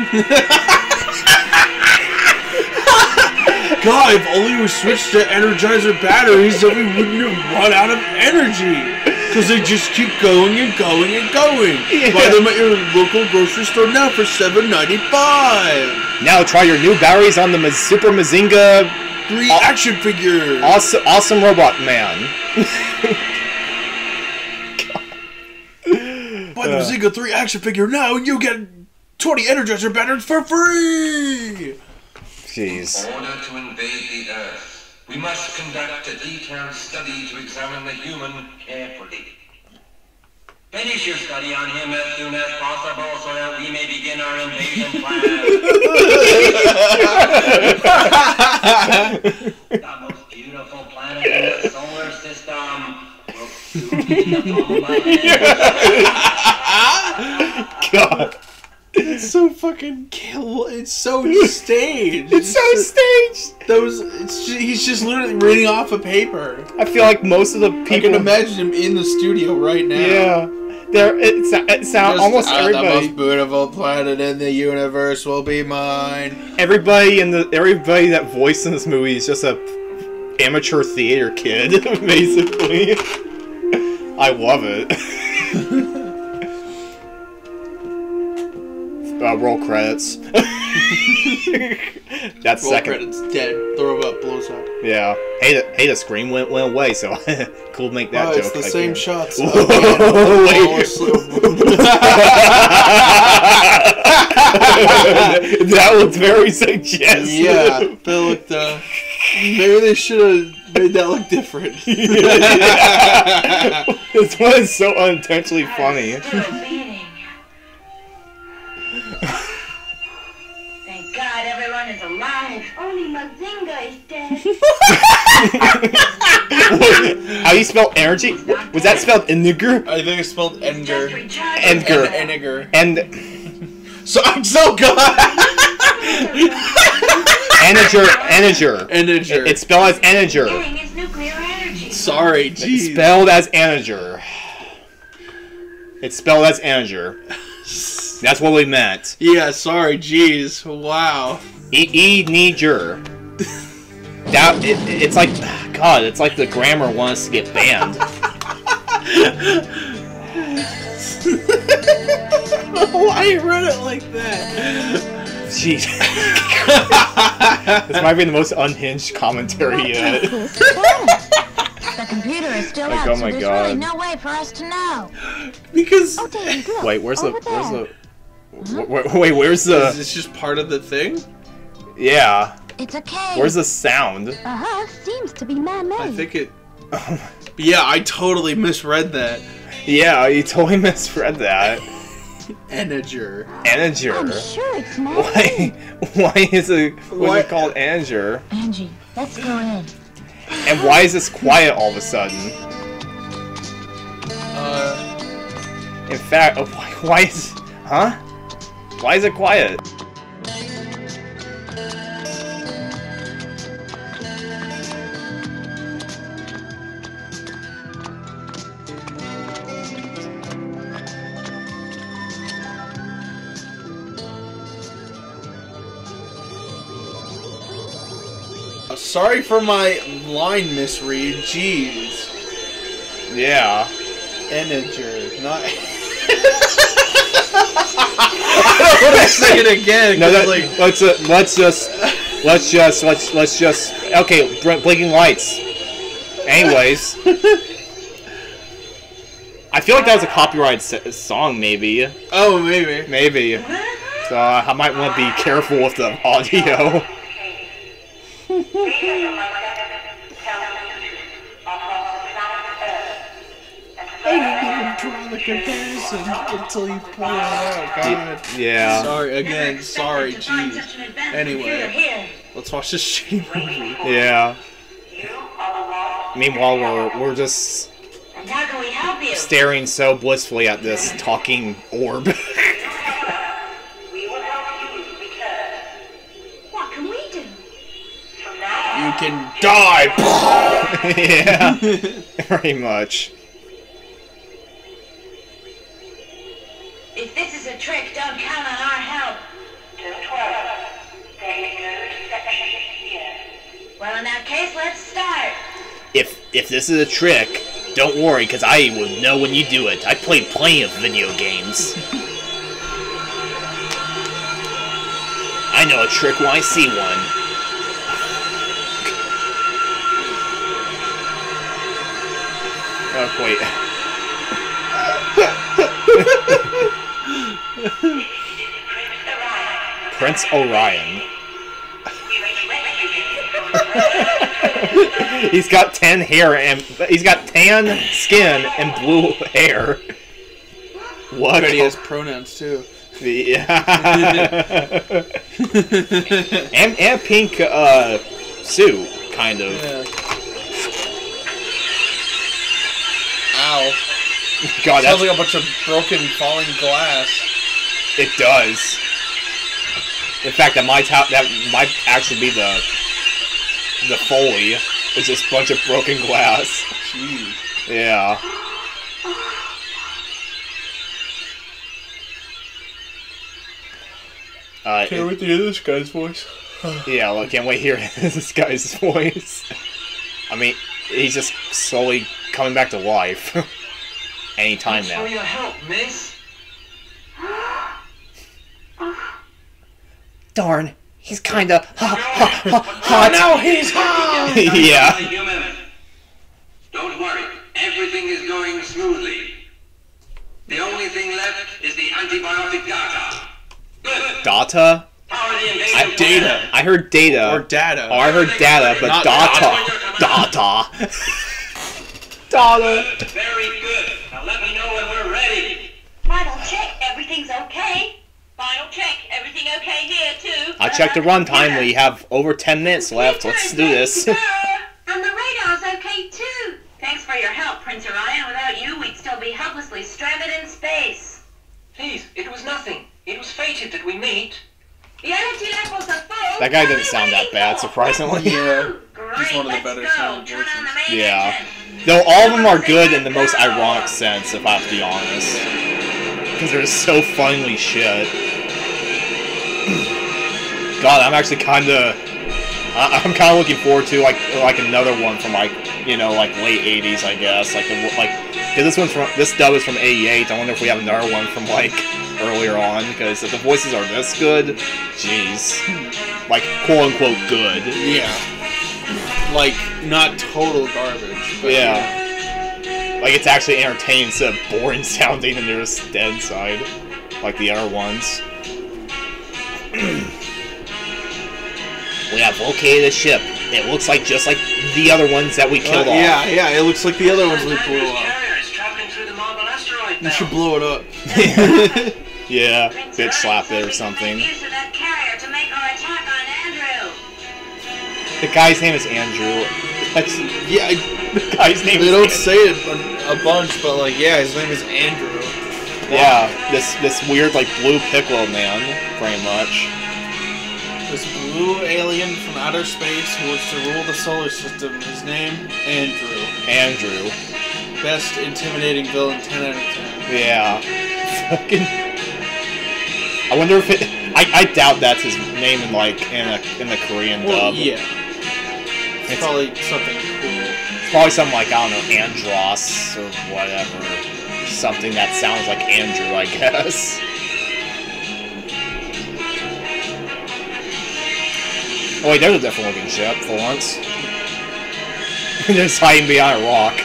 God, if only we switched to Energizer batteries, then we wouldn't have run out of energy. Because they just keep going and going and going. Yeah. Buy them at your local grocery store now for seven ninety-five. Now try your new batteries on the Super Mazinger Three aw action figure. Awesome, awesome robot man. Buy the uh. Mazinger Three action figure now, and you get twenty Energizer batteries for free. Jeez. In order to invade the Earth, we must conduct a detailed study to examine the human carefully. Finish your study on him as soon as possible so that we may begin our invasion plan. The most beautiful planet in the solar system will soon be up on my head. God. It's so fucking kill. It's so staged. It's so staged. Those. It's just, he's just literally reading off a paper. I feel like most of the people. I can imagine him in the studio right now. Yeah. There. It's. It sounds almost uh, everybody. The most beautiful planet in the universe will be mine. Everybody in the. Everybody that voiced in this movie is just a amateur theater kid, basically. I love it. Uh, roll credits. That's roll second. Roll credits dead. Throw up, blows up. Yeah. Hey, the, hey, the scream went went away, so cool. Make that oh, joke. It's the same here. Shots. Whoa, that looked very suggestive. Yeah, that looked. Uh, maybe they should have made that look different. Yeah, yeah. This one is so unintentionally funny. Thank God everyone is alive. Only Mazinger is dead. How do you spell energy? Was that spelled Eniger? I think it's spelled Ender. Ender. Eniger. And so I'm so good. Eniger. Eniger. Eniger. It's spelled as Eniger. Sorry, geez. It's spelled as Eniger. It's spelled as Eniger. That's what we meant. Yeah, sorry, jeez. Wow. E-E-Niger. That, it, it's like, God, it's like the grammar wants to get banned. Why you read it like that? Jeez. This might be the most unhinged commentary yet. The computer is still like, out, oh my so there's God. Really no way for us to know. Because... Oh, David, look, wait, where's the... Where's the huh? wh wh wait, where's the... Is this just part of the thing? Yeah. It's okay. Where's the sound? Uh-huh, seems to be man-made. I think it... Yeah, I totally misread that. Yeah, you totally misread that. Eniger. Eniger. I'm sure it's man-made. Why, why is it... Why is it called Eniger? Angie, let's go in. And why is this quiet all of a sudden? Uh... In fact, oh, why, why is... Huh? Why is it quiet? Sorry for my line misread, jeez. Yeah. Eniger, not... I don't want to say it again. No, that, like... let's, uh, let's just... Let's just... Let's let's just... Okay, blinking lights. Anyways. I feel like that was a copyrighted song, maybe. Oh, maybe. Maybe. So uh, I might want to be careful with the audio. Comparison until you pull it out. God. Yeah. Sorry again. Sorry, jeez. Anyway. Let's watch this shitty movie. Yeah. Meanwhile, we're, we're just staring so blissfully at this talking orb. You can die! Yeah, very much. If this is a trick, don't count on our help. Don't worry. There is no deception here. Well, in that case, let's start. If if this is a trick, don't worry, because I will know when you do it. I play plenty of video games. I know a trick when I see one. Oh, wait. Prince Orion. He's got tan hair and he's got tan skin and blue hair. What? But he has pronouns too. Yeah. and and pink uh suit, kind of. Yeah. God, it sounds like a bunch of broken, falling glass. It does. In fact, that might that might actually be the the foley. It's just a bunch of broken glass. Jeez. Yeah. Uh, can't it, wait to hear this guy's voice. Yeah, well, I can't wait to hear this guy's voice. I mean, he's just slowly coming back to life. Any time now. For your help, miss. Darn, he's kinda ha ha ha ha. Now he's ha. Yeah. Don't worry, everything is going smoothly. The only thing left is the antibiotic data. Good. Data? I, data. I heard data. Or data. Oh, I heard data, but not data. Data. Data. Data. Very good. Now let me know when we're ready. Final check. Everything's okay. Final check. Everything okay here, too. I checked the runtime. We have over ten minutes left. Let's do this. And the radar's okay, too. Thanks for your help, Prince Orion. Without you, we'd still be helplessly stranded in space. Please, it was nothing. It was fated that we meet. The energy levels are full. That guy didn't sound that bad, surprisingly. Yeah. He's one of the better sound voices. Yeah. Though all of them are good in the most ironic sense, if I have to be honest. Because they're just so funnily shit. God, I'm actually kind of... I'm kind of looking forward to like like another one from like, you know, like late eighties, I guess. Like, the, like cause this one's from, this dub is from eighty-eight. I wonder if we have another one from like earlier on, because if the voices are this good, jeez, like quote unquote good. Yeah. Like not total garbage. But yeah. yeah. Like it's actually entertaining instead of boring sounding and they're just dead side, like the other ones. We have located a ship. It looks like just like the other ones that we killed uh, yeah, off. Yeah, yeah, it looks like the other ones we blew up. You should blow it up. Yeah, bitch slap it or something. The guy's name is Andrew. That's, yeah, I, the guy's name. They is don't Andrew. Say it a bunch, but like, yeah, his name is Andrew. Yeah, wow. this this weird like blue piccolo man, pretty much. This blue alien from outer space who wants to rule the solar system. His name, Andrew. Andrew. Best intimidating villain ten out of ten. Yeah. Fucking. I wonder if it. I, I doubt that's his name in like in a, in the Korean well, dub. Yeah. It's, it's probably something cool. It's probably something like, I don't know, Andros or whatever. Something that sounds like Andrew, I guess. Oh wait, there's a different looking ship for once. They're just hiding behind a rock.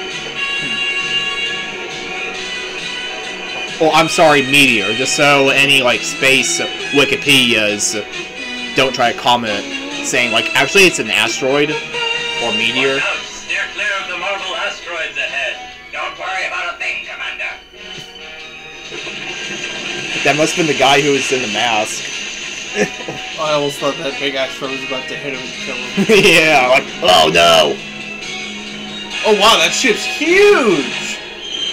Oh, I'm sorry, meteor. Just so any like space Wikipedias don't try to comment saying like actually it's an asteroid or meteor. Steer clear of the marble asteroids ahead. Don't worry about a thing, Commander. That must have been the guy who was in the mask. I almost thought that big Astro was about to hit him and kill him. Yeah, like, oh no! Oh wow, that ship's huge!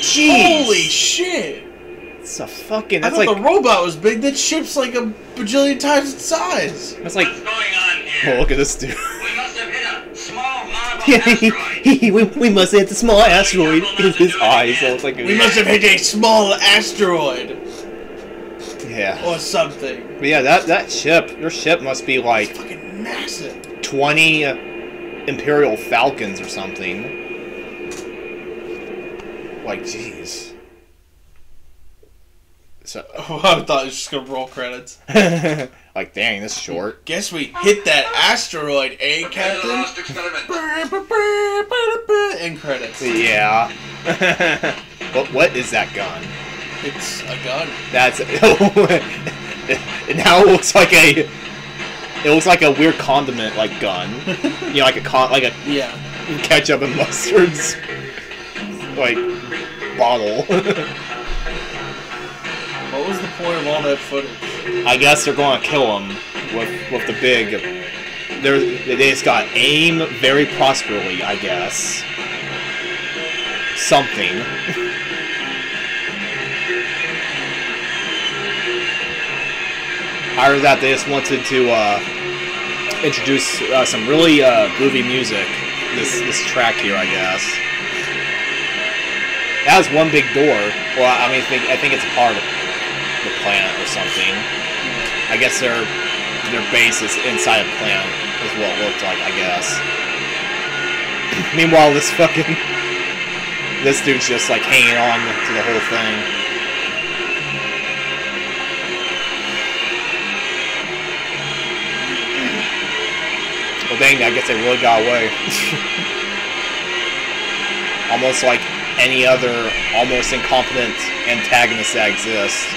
Jeez! Holy shit! It's a fucking... That's I thought like, the robot was big, that ship's like a bajillion times its size! That's like... What's going on here? Oh, look at this dude. We must have hit a small asteroid. we, we must have hit a small asteroid in his eyes. So it's like, we must have hit a small asteroid! Yeah. Or something. But yeah, that that ship, your ship must be like it's fucking massive. Twenty Imperial Falcons or something. Like, jeez. So oh, I thought it was just gonna roll credits. Like, dang, this is short. Guess we hit that asteroid, eh, Captain? And credits. Yeah. But what is that gun? It's a gun. That's oh. It now it looks like a, it looks like a weird condiment like gun, you know, like a con, like a yeah, ketchup and mustards, like bottle. What was the point of all that footage? I guess they're going to kill him with with the big. They're, they just got aim very prosperly, I guess. Something. Out of that, they just wanted to uh, introduce uh, some really uh, groovy music. This this track here, I guess. That was one big door. Well, I mean, I think, I think it's part of the planet or something. I guess their their base is inside a planet, is what it looked like, I guess. Meanwhile, this fucking this dude's just like hanging on to the whole thing. Well, dang, I guess they really got away. Almost like any other almost incompetent antagonist that exists. Yeah.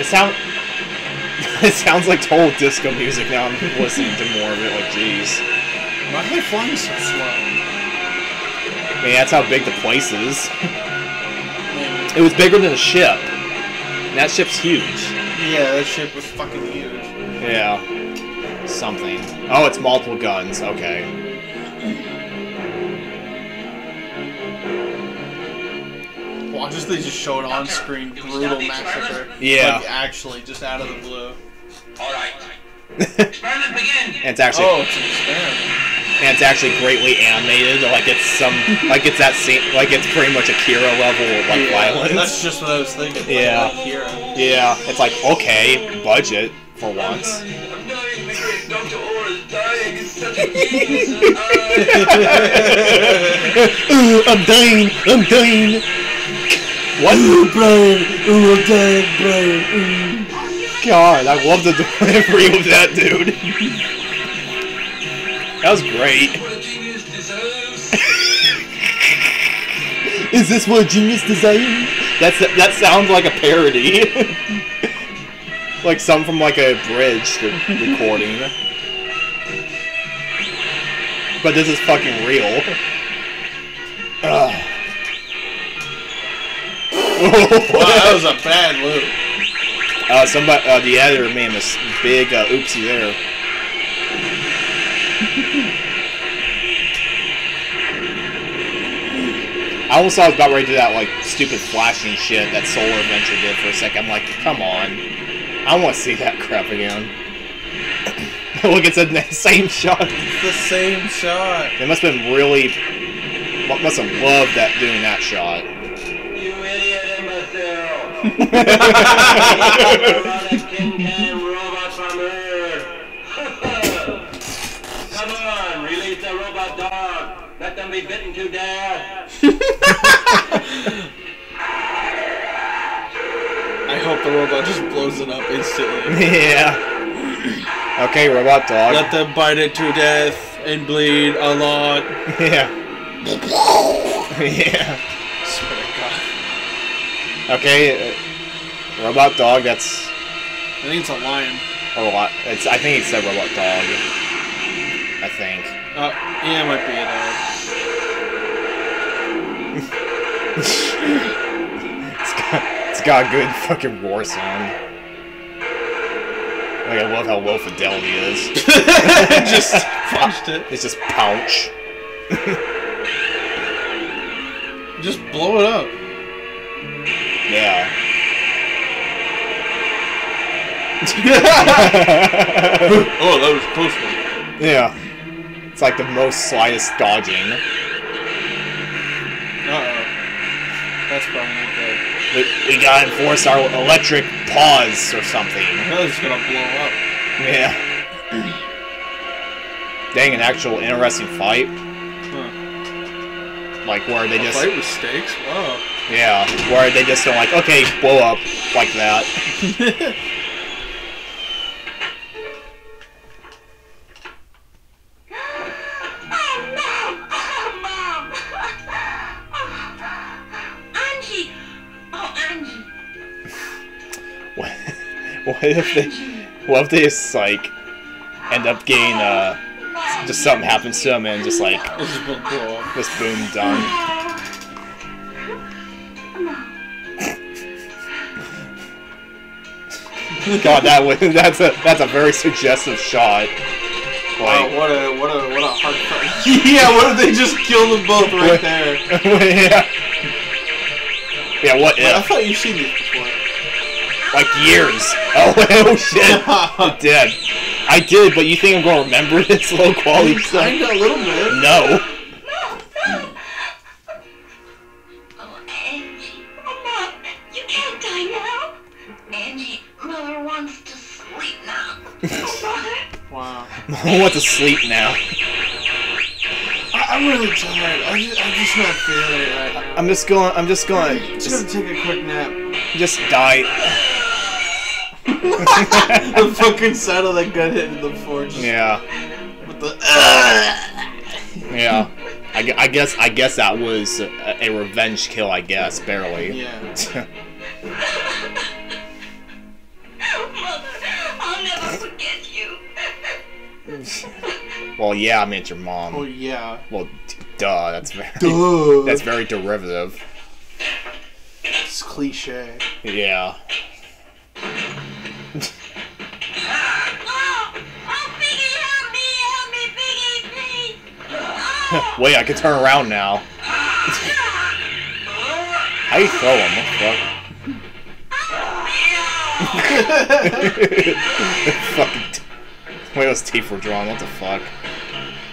It sound it sounds like total disco music now. I'm listening to more of it. Like, jeez. Why are they flying so slow? I mean, that's how big the place is. It was bigger than a ship. And that ship's huge. Yeah, that ship was fucking huge. Yeah. Something. Oh, it's multiple guns. Okay. Well, just they just showed on-screen brutal massacre. Yeah. Like, actually, just out of the blue. All right. Experiment begin. And it's actually. Oh, it's an experiment. And it's actually greatly animated, like it's some, like it's that same, like it's pretty much Akira level of like yeah, violence. That's just what I was thinking. Like, yeah. Like Akira. Yeah. It's like okay, budget for once. I'm dying. I'm dying. What? Ooh, Brian. Ooh, I'm dying, Brian. Ooh. God, I love the delivery of that dude. That was great. Is this what a genius deserves? That's that sounds like a parody, like some from like a bridge recording. But this is fucking real. Ugh. Wow, that was a bad loop. Uh, somebody, uh, the editor made this big uh, oopsie there. I almost thought I was about ready to do that, like, stupid flashing shit that Solar Adventure did for a second. I'm like, come on. I want to see that crap again. Look, it's the same shot. It's the same shot. They must have been really... Must have loved that doing that shot. You idiot imbecile. Let them be bitten to death. I hope the robot just blows it up instantly. Yeah. Okay, robot dog. Let them bite it to death and bleed a lot. Yeah. Yeah. I swear to God. Okay, uh, robot dog. That's. I think it's a lion. Or a lot. It's. I think it's a robot dog. think. Uh, yeah, it might be an ad. it's, got, it's got a good fucking war sound. Like, I love how low fidelity is. Just punched it. It's just pouch. Just blow it up. Yeah. Oh, that was close one. Yeah. It's like the most slightest dodging. Uh-oh. That's probably not good. We, we gotta enforce our electric paws or something. That was gonna blow up. Yeah. Dang, an actual interesting fight. Huh. Like where they a just... fight with stakes? Wow. Yeah, where they just don't like, okay, blow up like that. What if they, what if they just, like, end up getting, uh, just something happens to them and just, like, just boom, done. God, that was, that's a, that's a very suggestive shot. Like, wow, what a, what a, what a hard part. Yeah, what if they just killed them both right there? Yeah. Yeah, what if? I thought you've seen this before. Like years. Oh, oh shit. I did. I did, but you think I'm gonna remember this low quality stuff? Kind of a little bit. No. No, no. Oh, Angie, Mama, you can't die now. Angie, Mother wants to sleep now. Oh, Mother. Wow. Mother wants to sleep now. I, I'm really tired. I just, I'm just not feeling it right now. I'm just going. I'm just going. I'm just, just gonna take a quick nap. Just die. The fucking saddle that got hit in the forge. Yeah. With the. Yeah. I, I guess I guess that was a, a revenge kill. I guess barely. Yeah. Mother, I'll never forget you. Well, yeah, I mean it's your mom. Oh yeah. Well, duh. That's very. Duh. That's very derivative. It's cliche. Yeah. Wait, I can turn around now. How you throw him? What the fuck? Fucking t Wait, those teeth were drawn. What the fuck?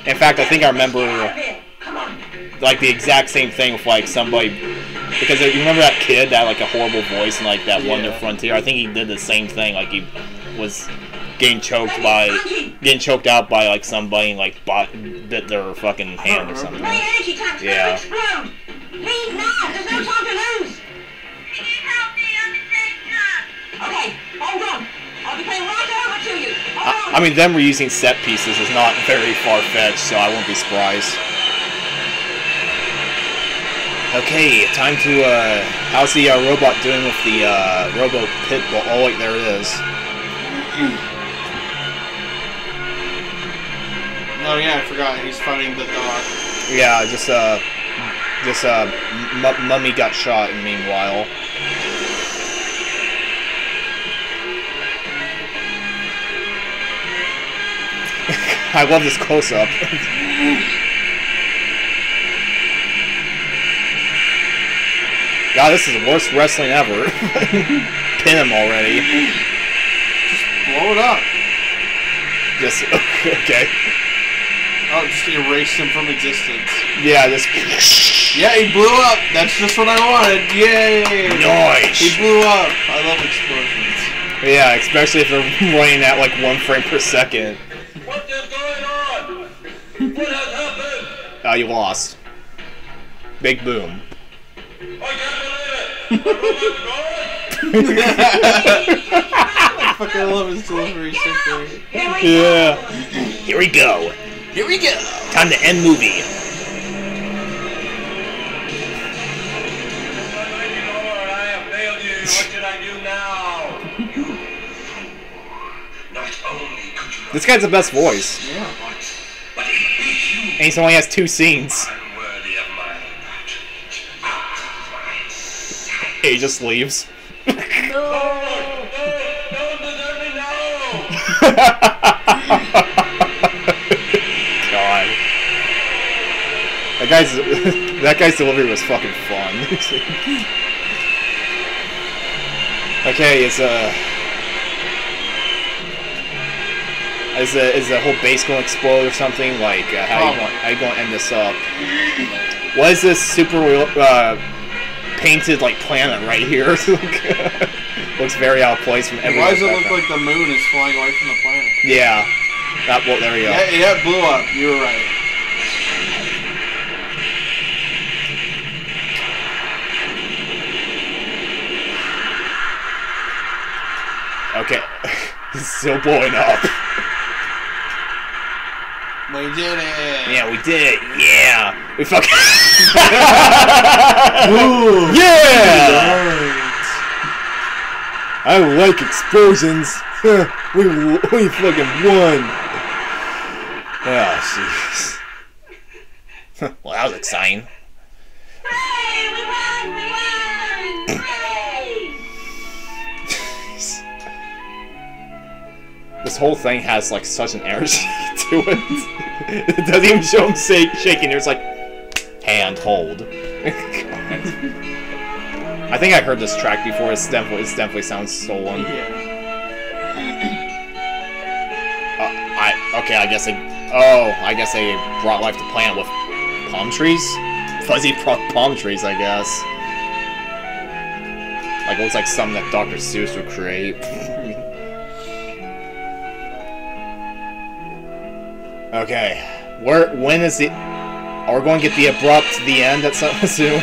In fact, I think I remember like the exact same thing with like somebody because you remember that kid that had like a horrible voice and like that yeah. Wonder Frontier. I think he did the same thing. Like he was. Getting choked by, getting choked out by like somebody and, like bot bit their fucking hand or something. My energy tanks yeah. Explode. Leave now. There's no time to lose. Can you help me on the stage now? Okay, hold on. I'll be paying right over to you. Hold on. I, I mean, them reusing set pieces is not very far fetched, so I won't be surprised. Okay, time to. Uh, how's the uh, robot doing with the uh, Robo Pitbull? Oh wait, there it is. Mm. Oh yeah, I forgot. He's fighting the dog. Yeah, just uh, just uh, m mummy got shot. And meanwhile, I love this close up. God, this is the worst wrestling ever. Pin him already. Just blow it up. Just okay. Oh, just erase him from existence. Yeah, this. Yeah, he blew up. That's just what I wanted. Yay! Nice. He blew up. I love explosions. Yeah, especially if they're running at like one frame per second. What is going on? What has happened? Ah, uh, you lost. Big boom. I can't believe it. I'm I fucking love his delivery so far. Yeah. Here we go. Here we go! Time to end movie. I have failed you. What should I do now? This guy's the best voice. Yeah. But he And he only has two scenes. He just leaves. No! Don't desert me now! God. That guy's, that guy's delivery was fucking fun. Okay, it's uh... Is the, is the whole base going to explode or something? Like, uh, how, oh. you gonna, how you going to end this up? What is this super uh, painted, like, planet right here? Looks very out of place from every Why does it look like the moon is flying away from the planet? Yeah. That, well, there we go. Yeah, yeah, it blew up. You were right. Okay. It's still blowing up. We did it! Yeah, we did it! Yeah! We fucking... Ooh, yeah! I like explosions! we, we fucking won! Oh, jeez. Well, that was exciting. Hey, we won! We won! Hey! This whole thing has, like, such an energy to it. It doesn't even show him say, shaking. It's like, hand hold. I think I heard this track before. It's definitely, it definitely sounds stolen. Yeah. Uh, I okay. I guess they. Oh, I guess they brought life to planet with palm trees, fuzzy palm trees. I guess. Like it looks like something that Doctor Seuss would create. Okay, where, when is the... Are we going to get the abrupt the end at something soon?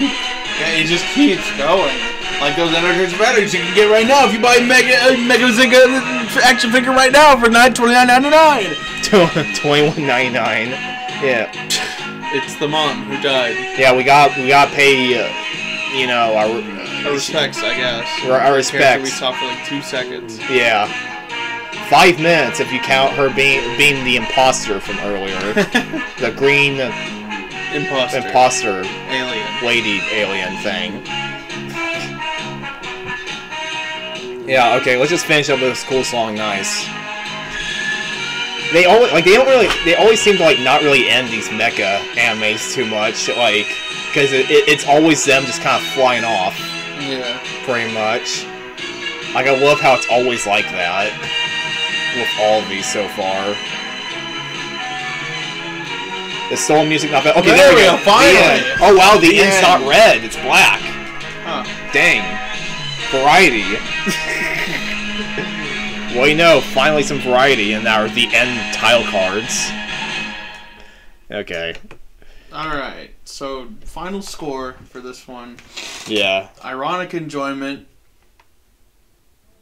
Yeah, it just keeps going. Like those Energizer batteries you can get right now if you buy Mega uh, Mega Zinga action figure right now for nine twenty-nine ninety-nine. twenty-one ninety-nine. Yeah. It's the mom who died. Yeah, we got we got to pay, uh, you know, our... Uh, our respects, I guess. Our, our respects. We saw for like two seconds. Yeah. Five minutes if you count her being being the imposter from earlier. The green imposter. imposter alien lady alien thing. Yeah, okay, let's just finish up with this cool song. Nice. They always like they don't really they always seem to like not really end these mecha animes too much, like because it, it, it's always them just kind of flying off. Yeah. Pretty much. Like I love how it's always like that. With all of these so far. The soul music not bad. Okay, there, there we go. go. Finally! The oh wow, the, the end's end. not red, it's black. Huh. Dang. Variety. Well, you know, finally some variety in our the end tile cards. Okay. Alright, so final score for this one. Yeah. Ironic enjoyment.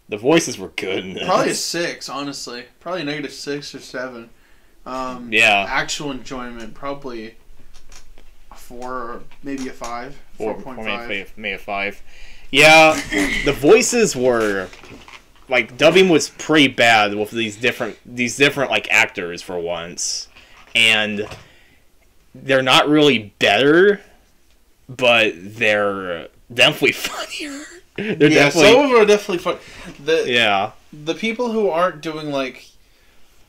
The voices were good in this. Probably a six, honestly. Probably a negative six or seven. Um, yeah. Actual enjoyment, probably a four or maybe a five. Four point five. Maybe, maybe a five. Yeah, the voices were like dubbing was pretty bad with these different these different like actors for once, and they're not really better, but they're definitely funnier. They're yeah, definitely... some of them are definitely fun. The, yeah. The people who aren't doing, like,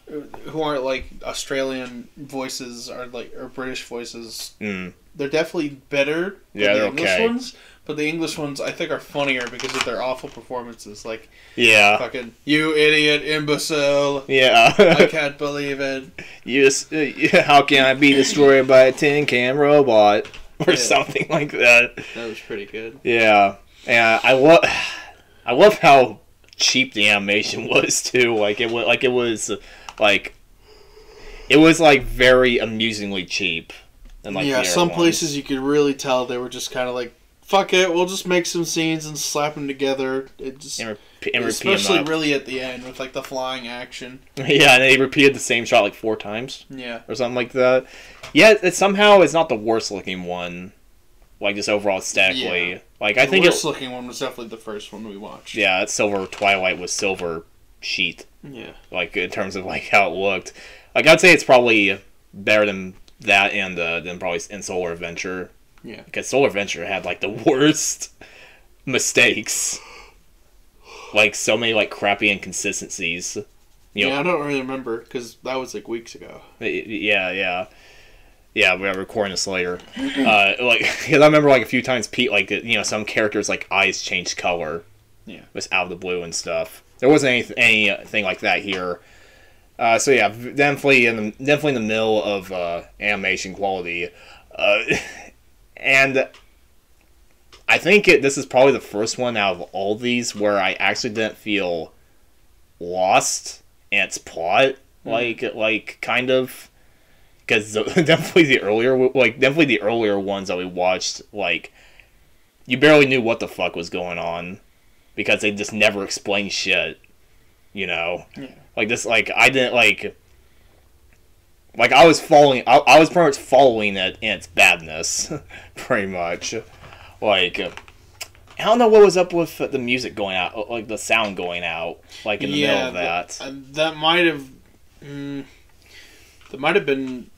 who aren't, like, Australian voices or, like, or British voices, mm. they're definitely better yeah, than the English okay. ones. But the English ones, I think, are funnier because of their awful performances. Like, yeah. fucking, you idiot, imbecile. Yeah. I can't believe it. You, uh, how can I be destroyed by a tin can robot? Or yeah. something like that. That was pretty good. Yeah. Yeah, I love, I love how cheap the animation was too. Like it was, like it was, like it was like very amusingly cheap. And like yeah, some ones. places you could really tell they were just kind of like, "Fuck it, we'll just make some scenes and slap them together." It just, and re and especially really at the end with like the flying action. Yeah, and they repeated the same shot like four times. Yeah, or something like that. Yeah, it somehow it's not the worst looking one. Like just overall statically. Yeah. Like I the think the worst it, looking one was definitely the first one we watched. Yeah, that Silver Twilight was Silver Sheet. Yeah. Like in terms of like how it looked. Like I'd say it's probably better than that and uh, than probably in Solar Adventure. Yeah. Because Solar Adventure had like the worst mistakes. Like so many like crappy inconsistencies. You know, yeah, I don't really remember because that was like weeks ago. Yeah, yeah. Yeah, we are recording this later. uh, like, cause I remember like a few times Pete, like, you know, some characters like eyes changed color. Yeah. It was out of the blue and stuff. There wasn't any, anything like that here. Uh, so yeah, definitely in the, definitely in the middle of uh, animation quality. Uh, and I think it, this is probably the first one out of all these where I actually didn't feel lost in its plot. Mm-hmm. Like, like kind of. Because definitely the earlier, like definitely the earlier ones that we watched, like you barely knew what the fuck was going on, because they just never explained shit, you know. Yeah. Like this, like I didn't like, like I was following, I, I was pretty much following it in its badness, pretty much. Like I don't know what was up with the music going out, like the sound going out, like in the yeah, middle of that. But, uh, that might have, mm, that might have been.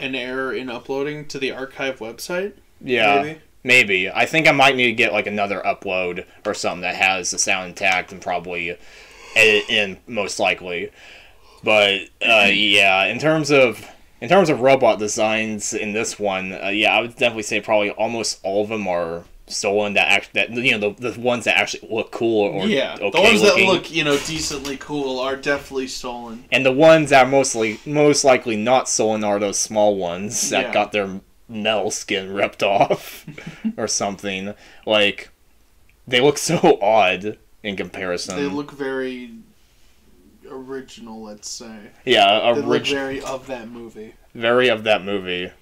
An error in uploading to the archive website? Yeah, maybe? maybe. I think I might need to get like another upload or something that has the sound intact and probably edit in most likely. But uh, yeah, in terms of in terms of robot designs in this one, uh, yeah, I would definitely say probably almost all of them are stolen. That act that you know the the ones that actually look cool or yeah, okay the ones looking. that look you know decently cool are definitely stolen. And the ones that are mostly most likely not stolen are those small ones that yeah. got their metal skin ripped off or something. Like they look so odd in comparison. They look very original, let's say. Yeah, they look very of that movie. Very of that movie.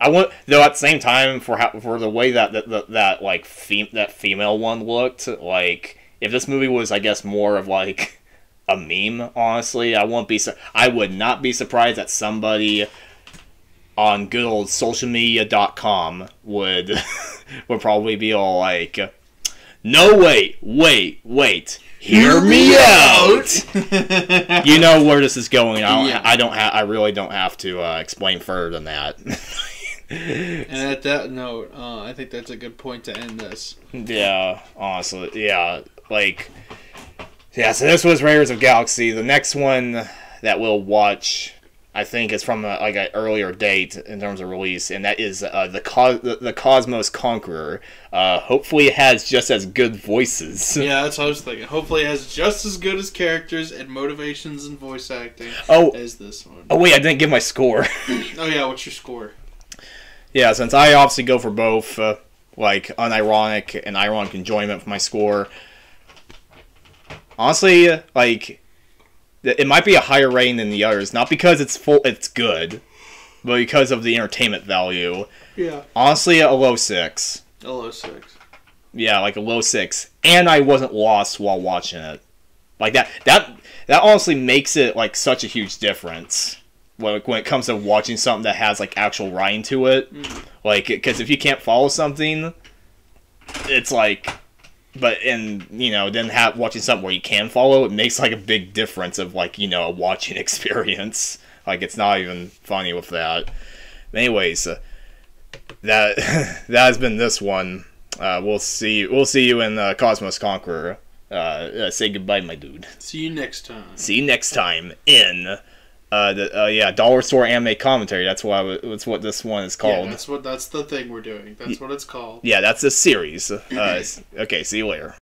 I want though at the same time for how, for the way that that that, that like fem that female one looked like if this movie was I guess more of like a meme honestly I won't be su I would not be surprised that somebody on good old social media dot com would would probably be all like no wait wait wait hear me out you know where this is going I don't yeah. I don't ha I really don't have to uh, explain further than that. And at that note, uh, I think that's a good point to end this. Yeah, honestly, yeah, like, yeah. So this was Raiders of Galaxy. The next one that we'll watch, I think, is from a, like an earlier date in terms of release, and that is uh, the, Co the the Cosmos Conqueror. Uh, hopefully, it has just as good voices. Yeah, that's what I was thinking. Hopefully, it has just as good as characters and motivations and voice acting oh, as this one. Oh wait, I didn't give my score. Oh yeah, what's your score? Yeah, since I obviously go for both, uh, like, unironic and ironic enjoyment for my score. Honestly, like, it might be a higher rating than the others. Not because it's full, it's good, but because of the entertainment value. Yeah. Honestly, a low six. A low six. Yeah, like a low six. And I wasn't lost while watching it. Like, that, that, that honestly makes it, like, such a huge difference. Like when it comes to watching something that has like actual rhyme to it, mm. like because if you can't follow something, it's like, but and you know then have watching something where you can follow it makes like a big difference of like you know a watching experience. Like it's not even funny with that. Anyways, uh, that that has been this one. Uh, we'll see. We'll see you in uh, Cosmos Conqueror. Uh, uh, say goodbye, my dude. See you next time. See you next time in. Uh, the, uh, yeah, Dollar Store Anime Commentary. That's why. That's what this one is called. Yeah, that's what. That's the thing we're doing. That's what it's called. Yeah, that's a series. Uh, okay, see you later.